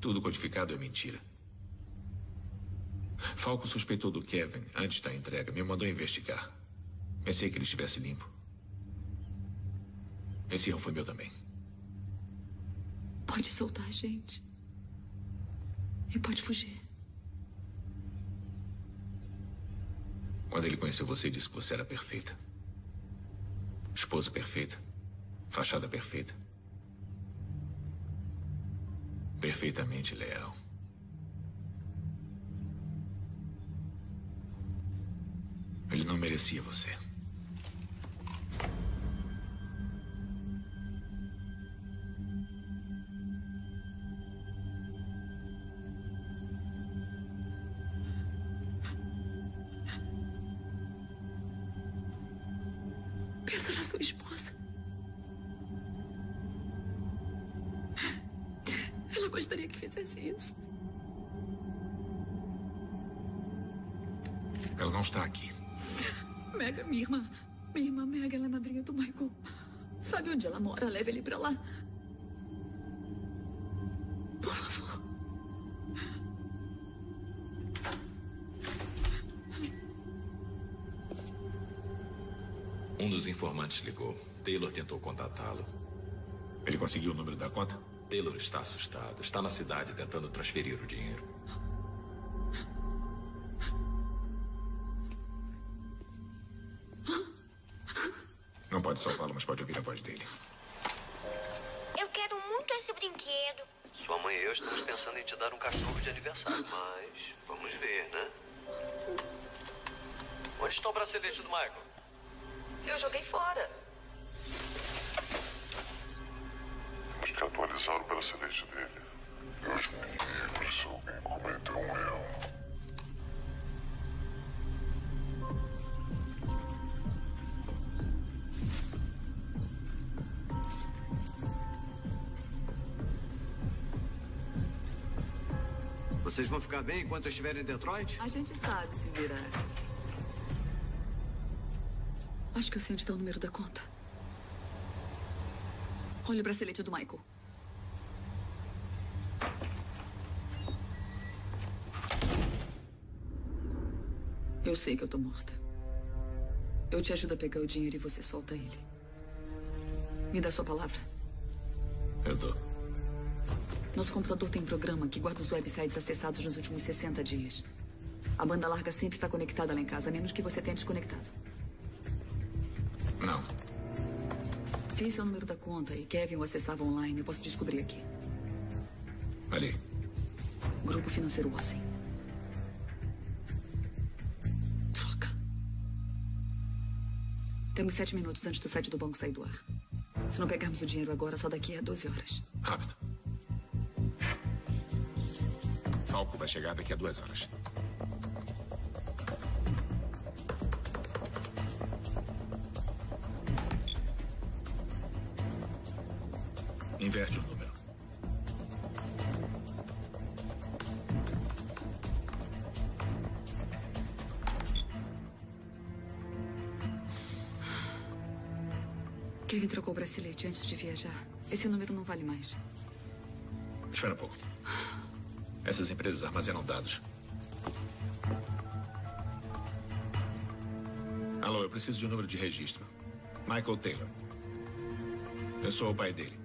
Tudo codificado é mentira. Falco suspeitou do Kevin antes da entrega. Me mandou investigar. Pensei que ele estivesse limpo. Esse erro foi meu também. Pode soltar a gente. E pode fugir. Quando ele conheceu você, disse que você era perfeita. Esposa perfeita. Fachada perfeita. Perfeitamente leal. Ele não merecia você. Leve ele pra lá. Por favor. Um dos informantes ligou. Taylor tentou contatá-lo. Ele conseguiu o número da conta? Taylor está assustado. Está na cidade tentando transferir o dinheiro. Não Não pode salvá-lo, mas pode ouvir a voz dele. Eu quero muito esse brinquedo. Sua mãe e eu estamos pensando em te dar um cachorro de aniversário, mas vamos ver, né? Onde está o bracelete do Michael? Eu joguei fora. Temos que atualizar o bracelete dele. Deus me livre se alguém cometeu um erro. Vocês vão ficar bem enquanto eu estiver em Detroit? A gente sabe se virar. Acho que eu sei onde está o número da conta. Olha o bracelete do Michael. Eu sei que eu tô morta. Eu te ajudo a pegar o dinheiro e você solta ele. Me dá sua palavra. Eu dou. Nosso computador tem um programa que guarda os websites acessados nos últimos sessenta dias. A banda larga sempre está conectada lá em casa, a menos que você tenha desconectado. Não. Se esse é o número da conta e Kevin o acessava online, eu posso descobrir aqui. Ali. Grupo Financeiro Washington. Troca. Temos sete minutos antes do site do banco sair do ar. Se não pegarmos o dinheiro agora, só daqui a doze horas. Rápido. Falco vai chegar daqui a duas horas. Inverte o número. Kevin trocou o bracelete antes de viajar. Esse número não vale mais. Espera um pouco. Essas empresas armazenam dados. Alô, eu preciso de um número de registro. Michael Taylor. Eu sou o pai dele.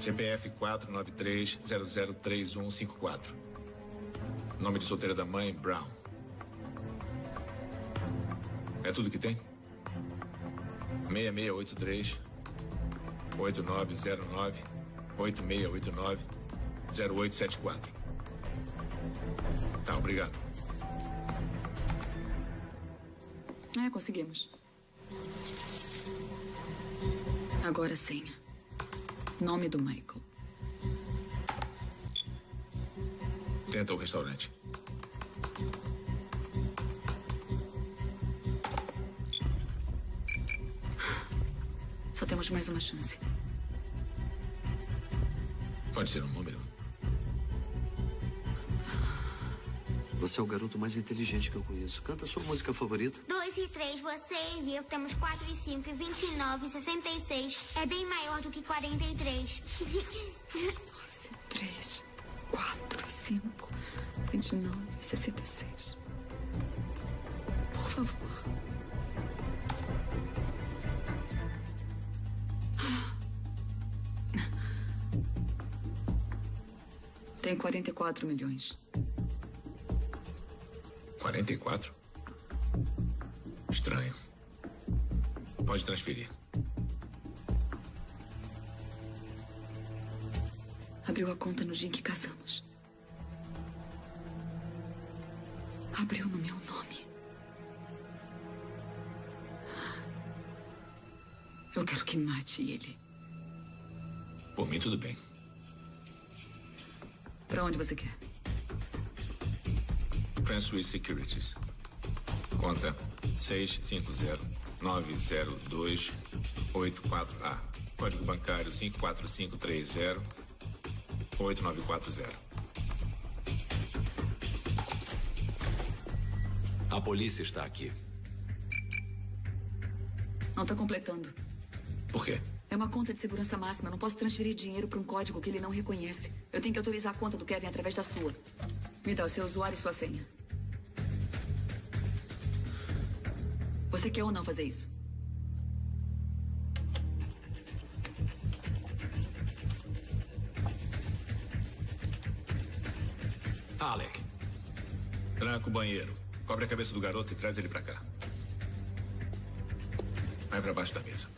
C P F quatro nove três zero zero três um cinco quatro. Nome de solteira da mãe, Brown. É tudo que tem? seis seis oito três oito nove zero nove oito seis oito nove zero oito sete quatro. Tá, obrigado. É, conseguimos. Agora a senha. Nome do Michael. Tenta o restaurante. Só temos mais uma chance. Pode ser um número. Você é o garoto mais inteligente que eu conheço. Canta a sua música favorita. dois e três, você e eu temos quatro e cinco, vinte e nove, sessenta e seis. É bem maior do que quarenta e três. dois e três, quatro e cinco, vinte e nove, sessenta e seis. Por favor. Tem quarenta e quatro milhões. quarenta e quatro? Estranho. Pode transferir. Abriu a conta no dia em que casamos. Abriu no meu nome. Eu quero que mate ele. Por mim, tudo bem. Pra onde você quer? Swiss Securities. Conta seis cinco zero nove zero dois oito quatro A. Código bancário cinco quatro cinco três zero oito nove quatro zero. A polícia está aqui. Não está completando. Por quê? É uma conta de segurança máxima. Eu não posso transferir dinheiro para um código que ele não reconhece. Eu tenho que autorizar a conta do Kevin através da sua. Me dá o seu usuário e sua senha. Você quer ou não fazer isso? Alec. Tranca o banheiro. Cobre a cabeça do garoto e traz ele pra cá. Vai pra baixo da mesa.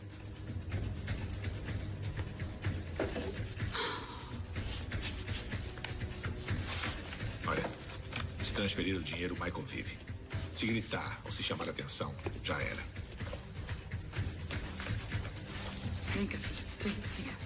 Olha, se transferir o dinheiro, o Michael vive. Se gritar ou se chamar a atenção, já era. Vem cá, filho. Vem, vem cá.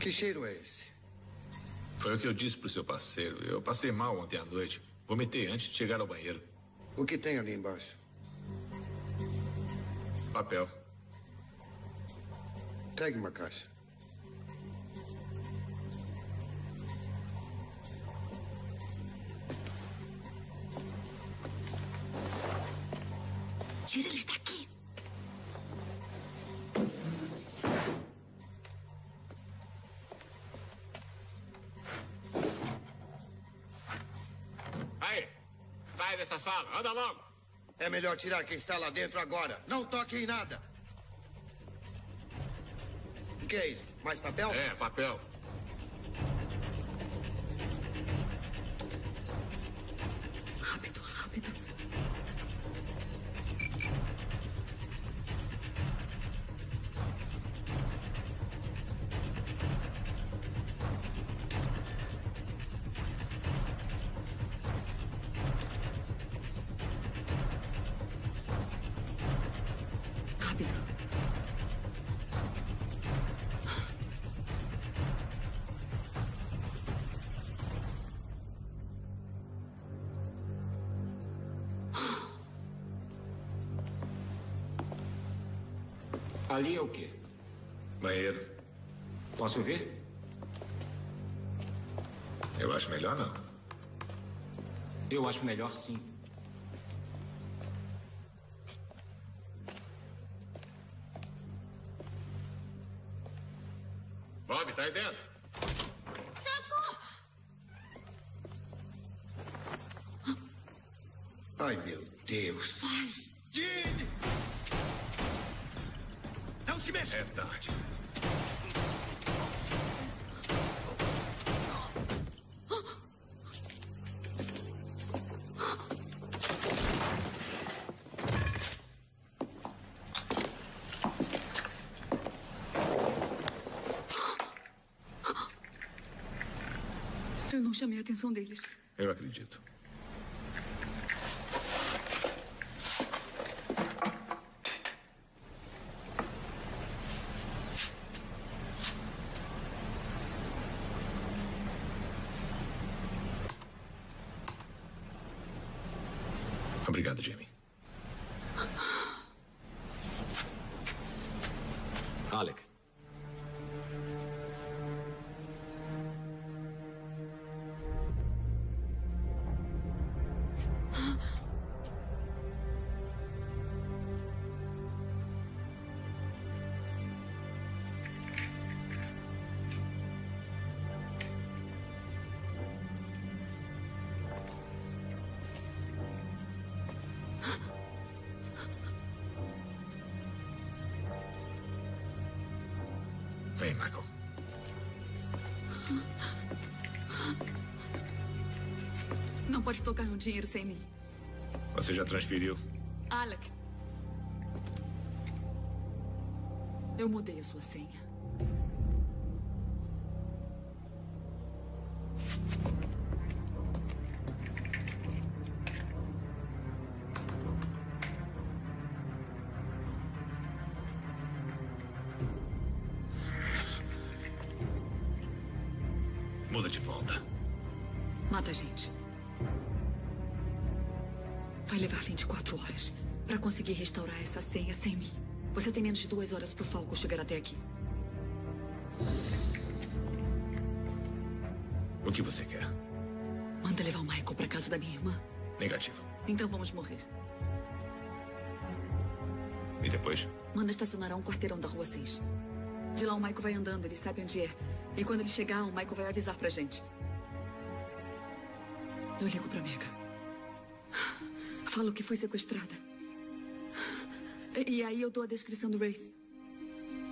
Que cheiro é esse? Foi o que eu disse pro seu parceiro. Eu passei mal ontem à noite. Vomitei antes de chegar ao banheiro. O que tem ali embaixo? Papel. Pegue uma caixa. Tira ele daqui. Dessa sala, anda logo. É melhor tirar quem está lá dentro agora. Não toque em nada. O que é isso? Mais papel? É, papel. Rápido, rápido. Ali é o quê? Banheiro. Posso ver? Eu acho melhor não. Eu acho melhor sim. Bob, tá aí dentro. Socorro! Ai, meu Deus. Jenny! É tarde. Eu não chamei a atenção deles. Eu acredito. Obrigado, Jimmy. Alec. Vem, Michael. Não pode tocar no dinheiro sem mim. Você já transferiu? Alec. Eu mudei a sua senha. mata a gente. Vai levar vinte e quatro horas para conseguir restaurar essa senha sem mim. Você tem menos de duas horas pro Falco chegar até aqui. O que você quer? Manda levar o Michael pra casa da minha irmã. Negativo. Então vamos morrer. E depois? Manda estacionar a um quarteirão da rua seis. De lá o Michael vai andando, ele sabe onde é. E quando ele chegar, o Michael vai avisar pra gente. Eu ligo pra Mega. Falo que fui sequestrada. E aí eu dou a descrição do Wraith.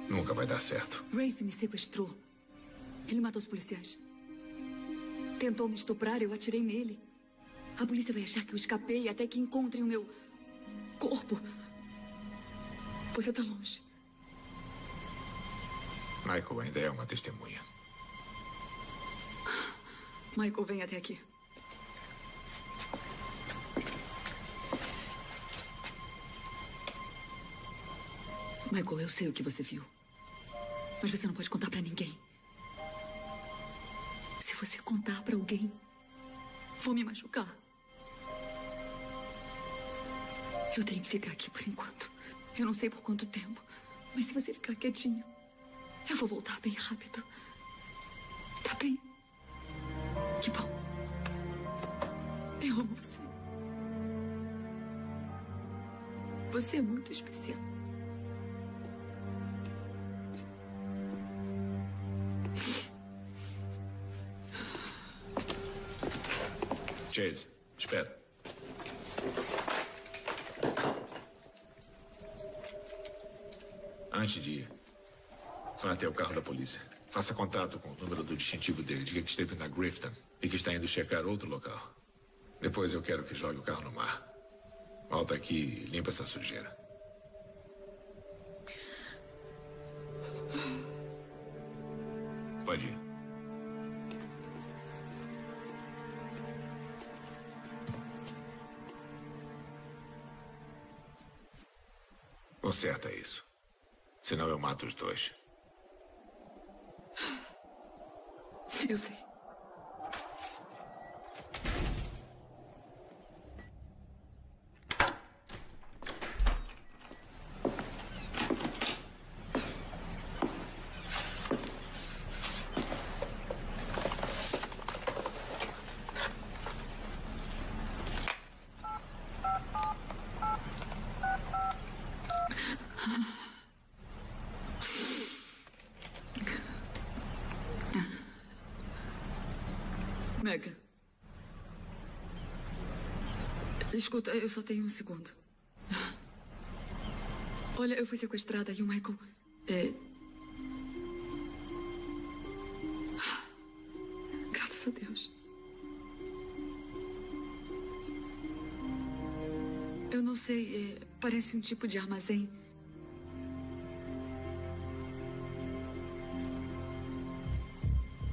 Nunca vai dar certo. Wraith me sequestrou. Ele matou os policiais. Tentou me estuprar, eu atirei nele. A polícia vai achar que eu escapei até que encontrem o meu corpo. Você tá longe. Michael ainda é uma testemunha. Michael, vem até aqui. Michael, eu sei o que você viu. Mas você não pode contar pra ninguém. Se você contar pra alguém, vou me machucar. Eu tenho que ficar aqui por enquanto. Eu não sei por quanto tempo, mas se você ficar quietinho, eu vou voltar bem rápido. Tá bem? Que bom. Eu amo você. Você é muito especial. Chase, espera. Antes de ir, vá até o carro da polícia. Faça contato com o número do distintivo dele. Diga que esteve na Grifton e que está indo checar outro local. Depois eu quero que jogue o carro no mar. Volta aqui e limpa essa sujeira. Pode ir. Conserta isso. Senão eu mato os dois. Eu sei. Escuta, eu só tenho um segundo. Olha, eu fui sequestrada e o Michael... É... Graças a Deus. Eu não sei, é... parece um tipo de armazém.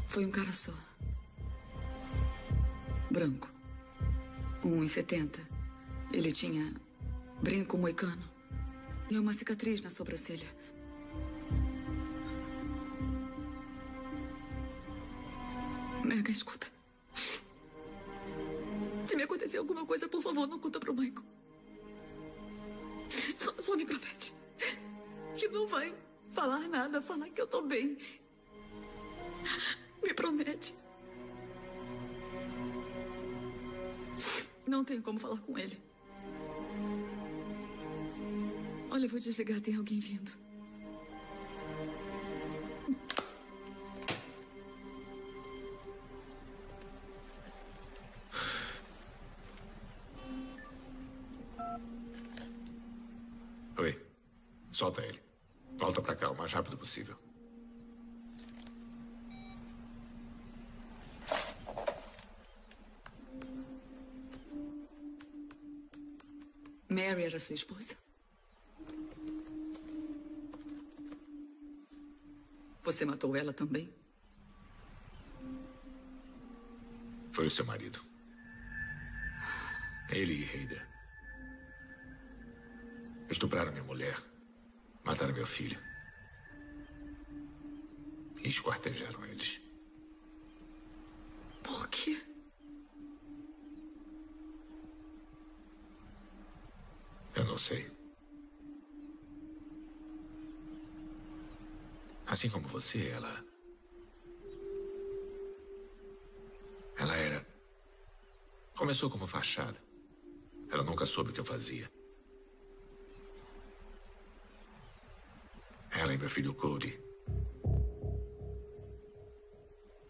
Foi um cara só. Branco. um metro e setenta. Ele tinha brinco moicano e uma cicatriz na sobrancelha. Mega, escuta. Se me acontecer alguma coisa, por favor, não conta pro Michael. Só, só me promete que não vai falar nada, falar que eu tô bem. Me promete. Não tenho como falar com ele. Olha, eu vou desligar, tem alguém vindo. Oi, solta ele. Volta pra cá o mais rápido possível. Mary era sua esposa? Você matou ela também? Foi o seu marido. Ele e Heider estupraram minha mulher, mataram meu filho e esquartejaram eles. Por quê? eu sei. Assim como você, ela... Ela era... Começou como fachada. Ela nunca soube o que eu fazia. Ela e meu filho Cody.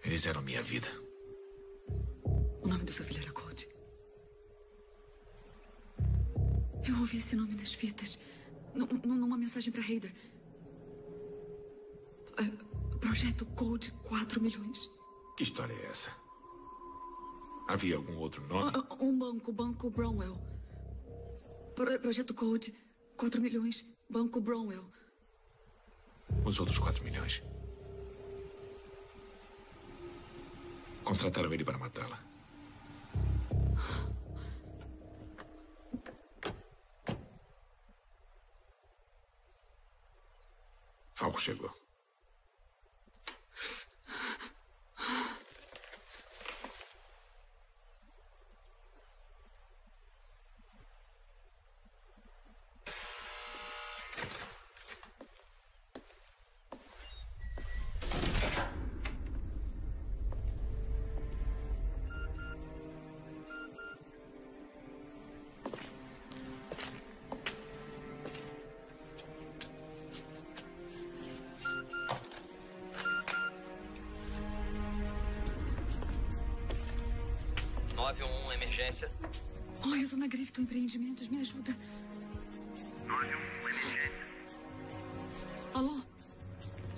Eles eram minha vida. O nome do seu filho era Cody. Eu ouvi esse nome nas fitas. Numa mensagem para Heider. Uh, projeto Code quatro milhões. Que história é essa? Havia algum outro nome? Uh, um banco, Banco Brownell. Pro, projeto Code quatro milhões, Banco Brownell. Os outros quatro milhões. Contrataram ele para matá-la. Falco chegou. Empreendimentos, me ajuda. Alô?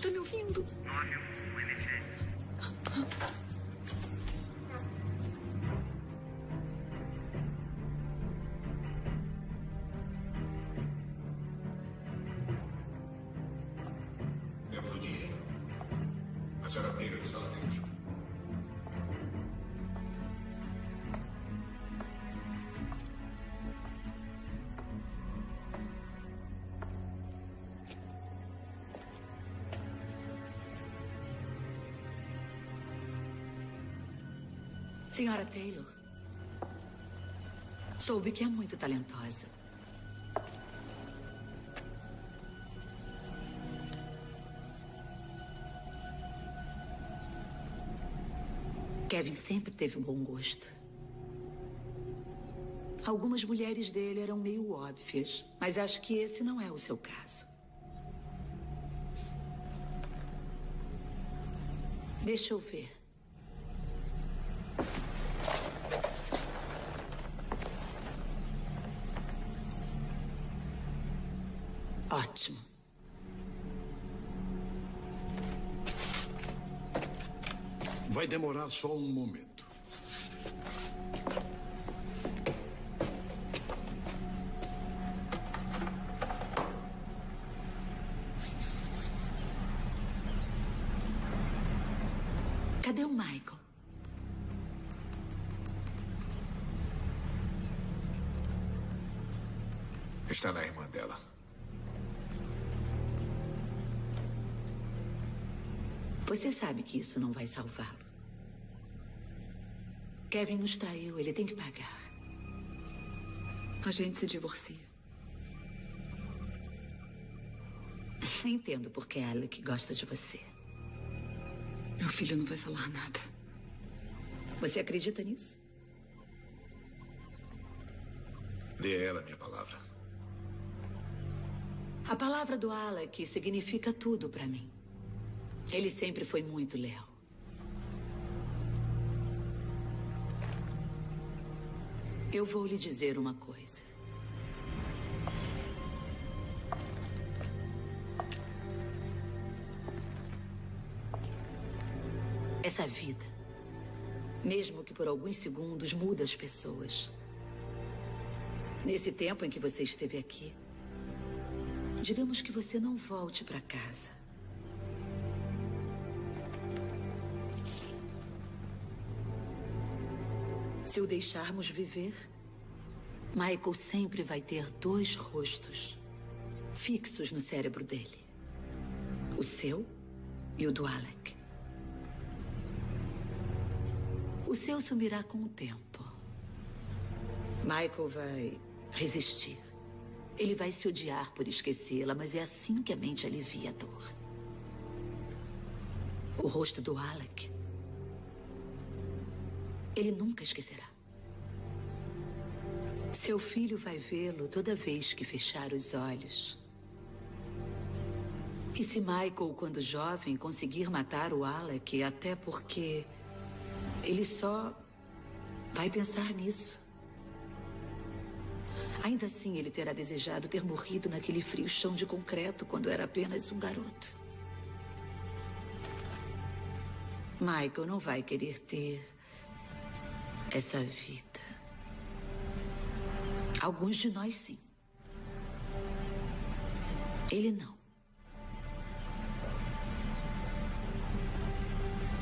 Tá me ouvindo? Temos o dinheiro. A senhora Taylor está lá dentro. Senhora Taylor, soube que é muito talentosa. Kevin sempre teve um bom gosto. Algumas mulheres dele eram meio óbvias, mas acho que esse não é o seu caso. Deixa eu ver. Ótimo. Vai demorar só um momento. Cadê o Michael? Está na irmã dela. Você sabe que isso não vai salvá-lo. Kevin nos traiu, ele tem que pagar. A gente se divorcia. Entendo porque Alec gosta de você. Meu filho não vai falar nada. Você acredita nisso? Dê ela a minha palavra. A palavra do Alec significa tudo para mim. Ele sempre foi muito leal. Eu vou lhe dizer uma coisa. Essa vida, mesmo que por alguns segundos, muda as pessoas. Nesse tempo em que você esteve aqui, digamos que você não volte para casa. Se o deixarmos viver, Michael sempre vai ter dois rostos fixos no cérebro dele. O seu e o do Alec. O seu sumirá com o tempo. Michael vai resistir. Ele vai se odiar por esquecê-la, mas é assim que a mente alivia a dor. O rosto do Alec, ele nunca esquecerá. Seu filho vai vê-lo toda vez que fechar os olhos. E se Michael, quando jovem, conseguir matar o Alec, até porque ele só vai pensar nisso. Ainda assim, ele terá desejado ter morrido naquele frio chão de concreto quando era apenas um garoto. Michael não vai querer ter essa vida. Alguns de nós, sim. Ele não.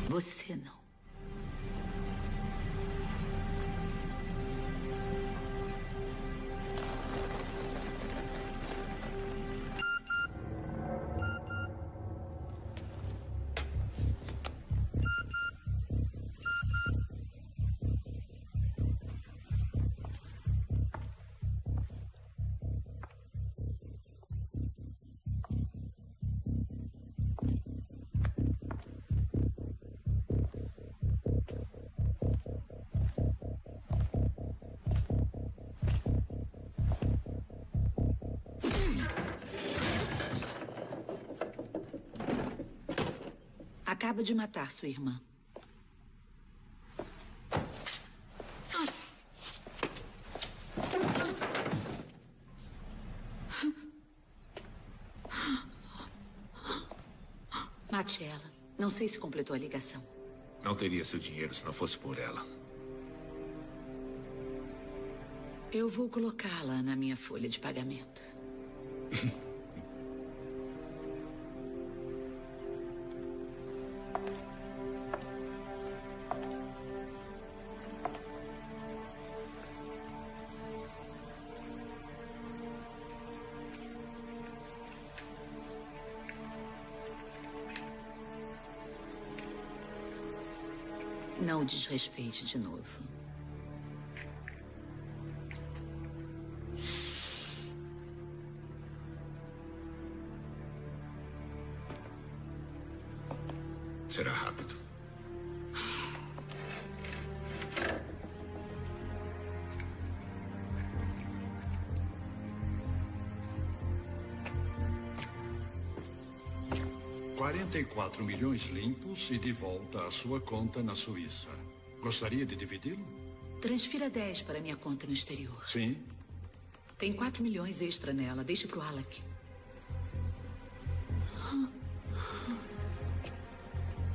Você não. Acaba de matar sua irmã. Mate ela. Não sei se completou a ligação. Não teria seu dinheiro se não fosse por ela. Eu vou colocá-la na minha folha de pagamento. Não o desrespeite de novo. Será rápido. quarenta e quatro milhões limpos e de volta à sua conta na Suíça. Gostaria de dividi-lo? Transfira dez para minha conta no exterior. Sim. Tem quatro milhões extra nela. Deixe pro Alec.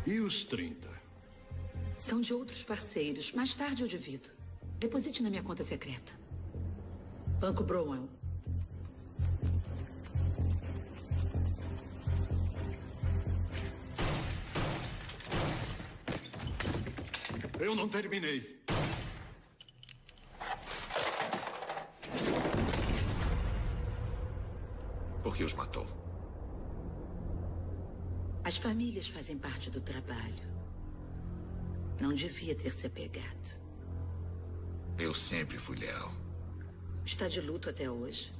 E os trinta? São de outros parceiros. Mais tarde eu divido. Deposite na minha conta secreta. Banco Brownell. Eu não terminei. Por que os matou? As famílias fazem parte do trabalho. Não devia ter se apegado. Eu sempre fui leal. Está de luto até hoje.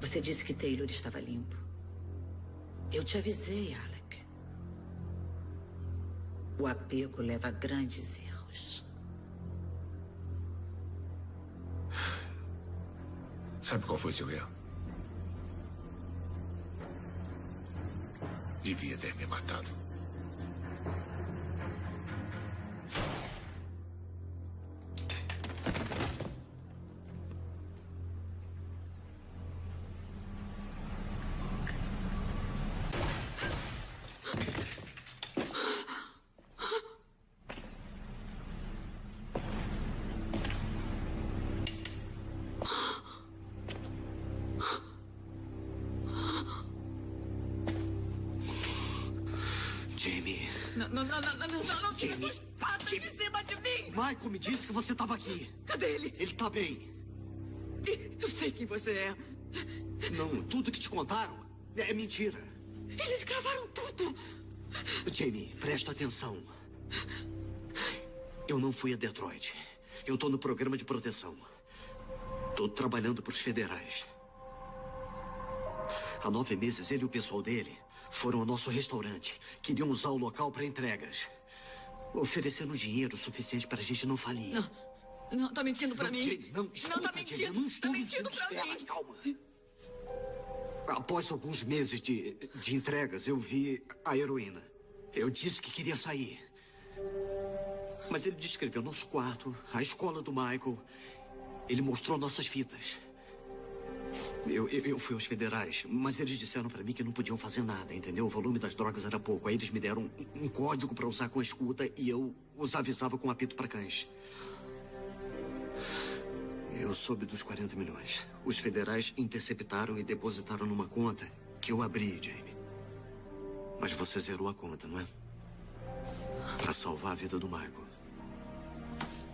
Você disse que Taylor estava limpo. Eu te avisei, Alan. O apego leva a grandes erros. Sabe qual foi seu erro? Devia ter me matado. Michael me disse que você estava aqui. Cadê ele? Ele está bem. Eu sei quem você é. Não, tudo que te contaram é mentira. Eles gravaram tudo. Jamie, presta atenção. Eu não fui a Detroit. Eu estou no programa de proteção. Tô trabalhando para os federais. Há nove meses, ele e o pessoal dele foram ao nosso restaurante. Queriam usar o local para entregas. Oferecendo dinheiro suficiente para a gente não falir. Não, não tá mentindo para mim. Jenny, não, escuta, não tá mentindo. Jenny, eu não estou tá mentindo, mentindo para mim. Calma. Após alguns meses de, de entregas, eu vi a heroína. Eu disse que queria sair. Mas ele descreveu nosso quarto, a escola do Michael. Ele mostrou nossas fitas. Eu, eu, eu fui aos federais, mas eles disseram pra mim que não podiam fazer nada, entendeu? O volume das drogas era pouco. Aí eles me deram um, um código pra usar com a escuta e eu os avisava com um apito pra cães. Eu soube dos quarenta milhões. Os federais interceptaram e depositaram numa conta que eu abri, Jamie. Mas você zerou a conta, não é? Pra salvar a vida do Maico.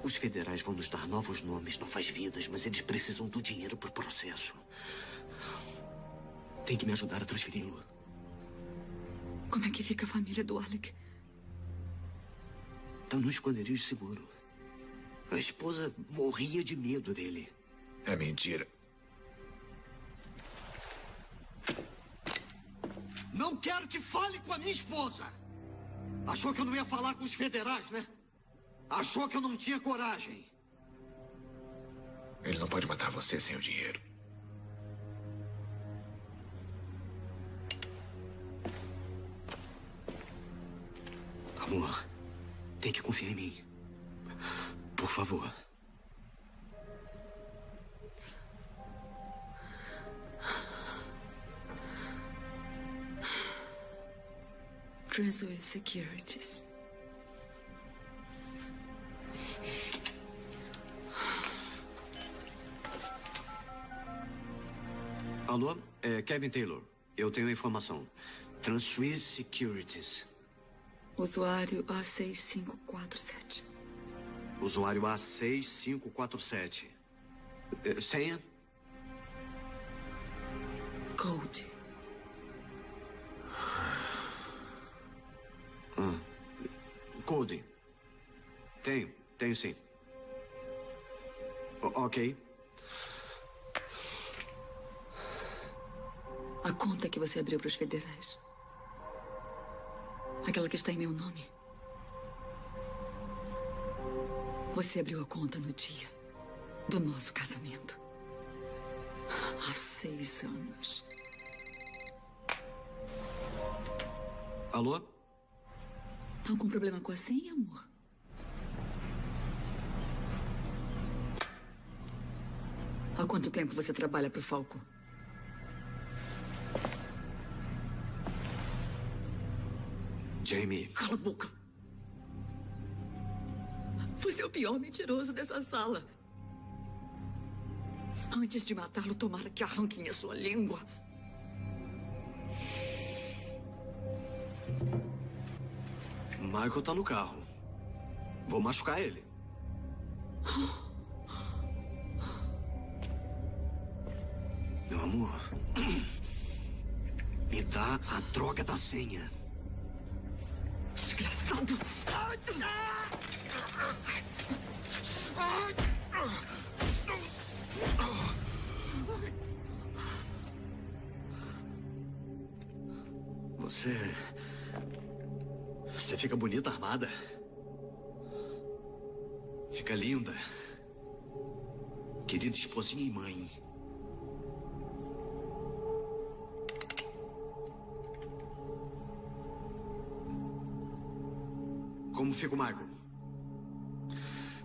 Os federais vão nos dar novos nomes, novas vidas, mas eles precisam do dinheiro pro processo. Tem que me ajudar a transferi-lo. Como é que fica a família do Alec? Tá num esconderijo seguro. A esposa morria de medo dele. É mentira. Não quero que fale com a minha esposa. Achou que eu não ia falar com os federais, né? Achou que eu não tinha coragem. Ele não pode matar você sem o dinheiro. Amor, tem que confiar em mim. Por favor. Swiss Securities. Alô? É Kevin Taylor. Eu tenho a informação. Swiss Securities. Usuário A seis cinco quatro sete. Usuário A seis cinco quatro sete. É, senha? Cody. Ah. Cody. Tenho. Tenho sim. O ok. A conta que você abriu para os federais. Aquela que está em meu nome. Você abriu a conta no dia do nosso casamento. Há seis anos. Alô? Algum problema com a senha, amor? Há quanto tempo você trabalha para o Falco? Jamie... Cala a boca! Você é o pior mentiroso dessa sala. Antes de matá-lo, tomara que arranquem a sua língua. Michael tá no carro. Vou machucar ele. Meu amor... Me dá a droga da senha. Desgraçado! Você... Você fica bonita armada. Fica linda. Querida esposinha e mãe. Como fica o Michael?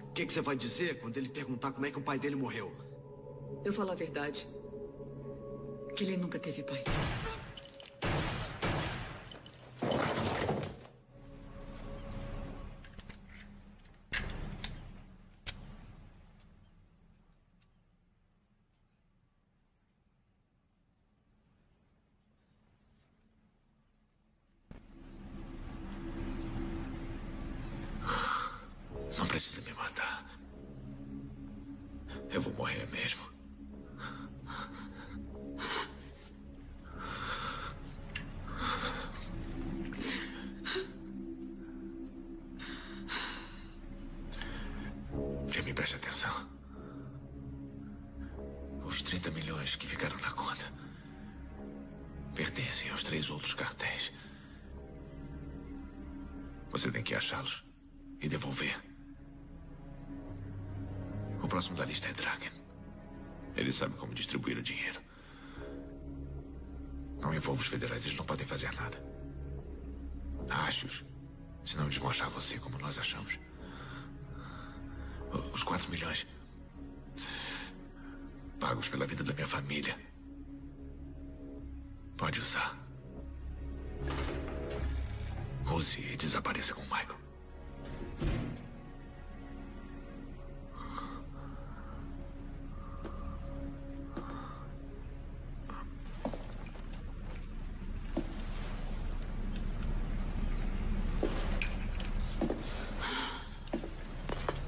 O que, que você vai dizer quando ele perguntar como é que o pai dele morreu? Eu falo a verdade. Que ele nunca teve pai. Os trinta milhões que ficaram na conta pertencem aos três outros cartéis. Você tem que achá-los e devolver. O próximo da lista é Draken. Ele sabe como distribuir o dinheiro. Não envolva os federais, eles não podem fazer nada. Ache-os, senão eles vão achar você como nós achamos. Os quatro milhões pagos pela vida da minha família. Pode usar. Use e desapareça com o Michael.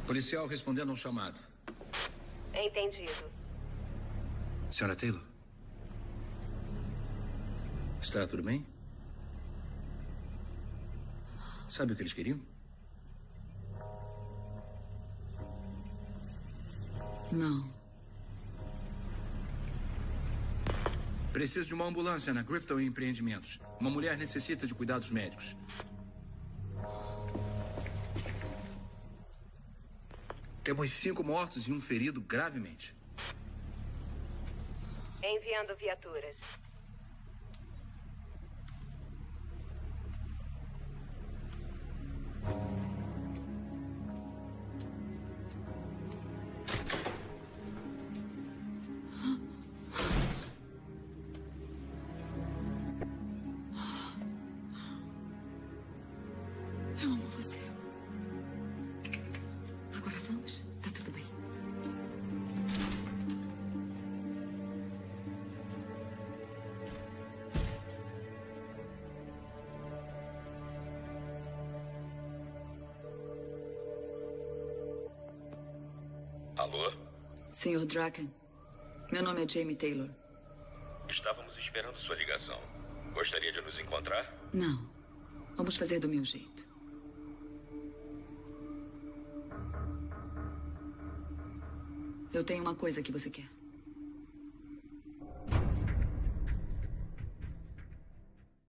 Policial respondendo a um chamado. Entendido. Senhora Taylor? Está tudo bem? Sabe o que eles queriam? Não. Preciso de uma ambulância na Grifton e empreendimentos. Uma mulher necessita de cuidados médicos. Temos cinco mortos e um ferido gravemente. Enviando viaturas. senhor Draken, meu nome é Jenny Taylor. Estávamos esperando sua ligação. Gostaria de nos encontrar? Não. Vamos fazer do meu jeito. Eu tenho uma coisa que você quer.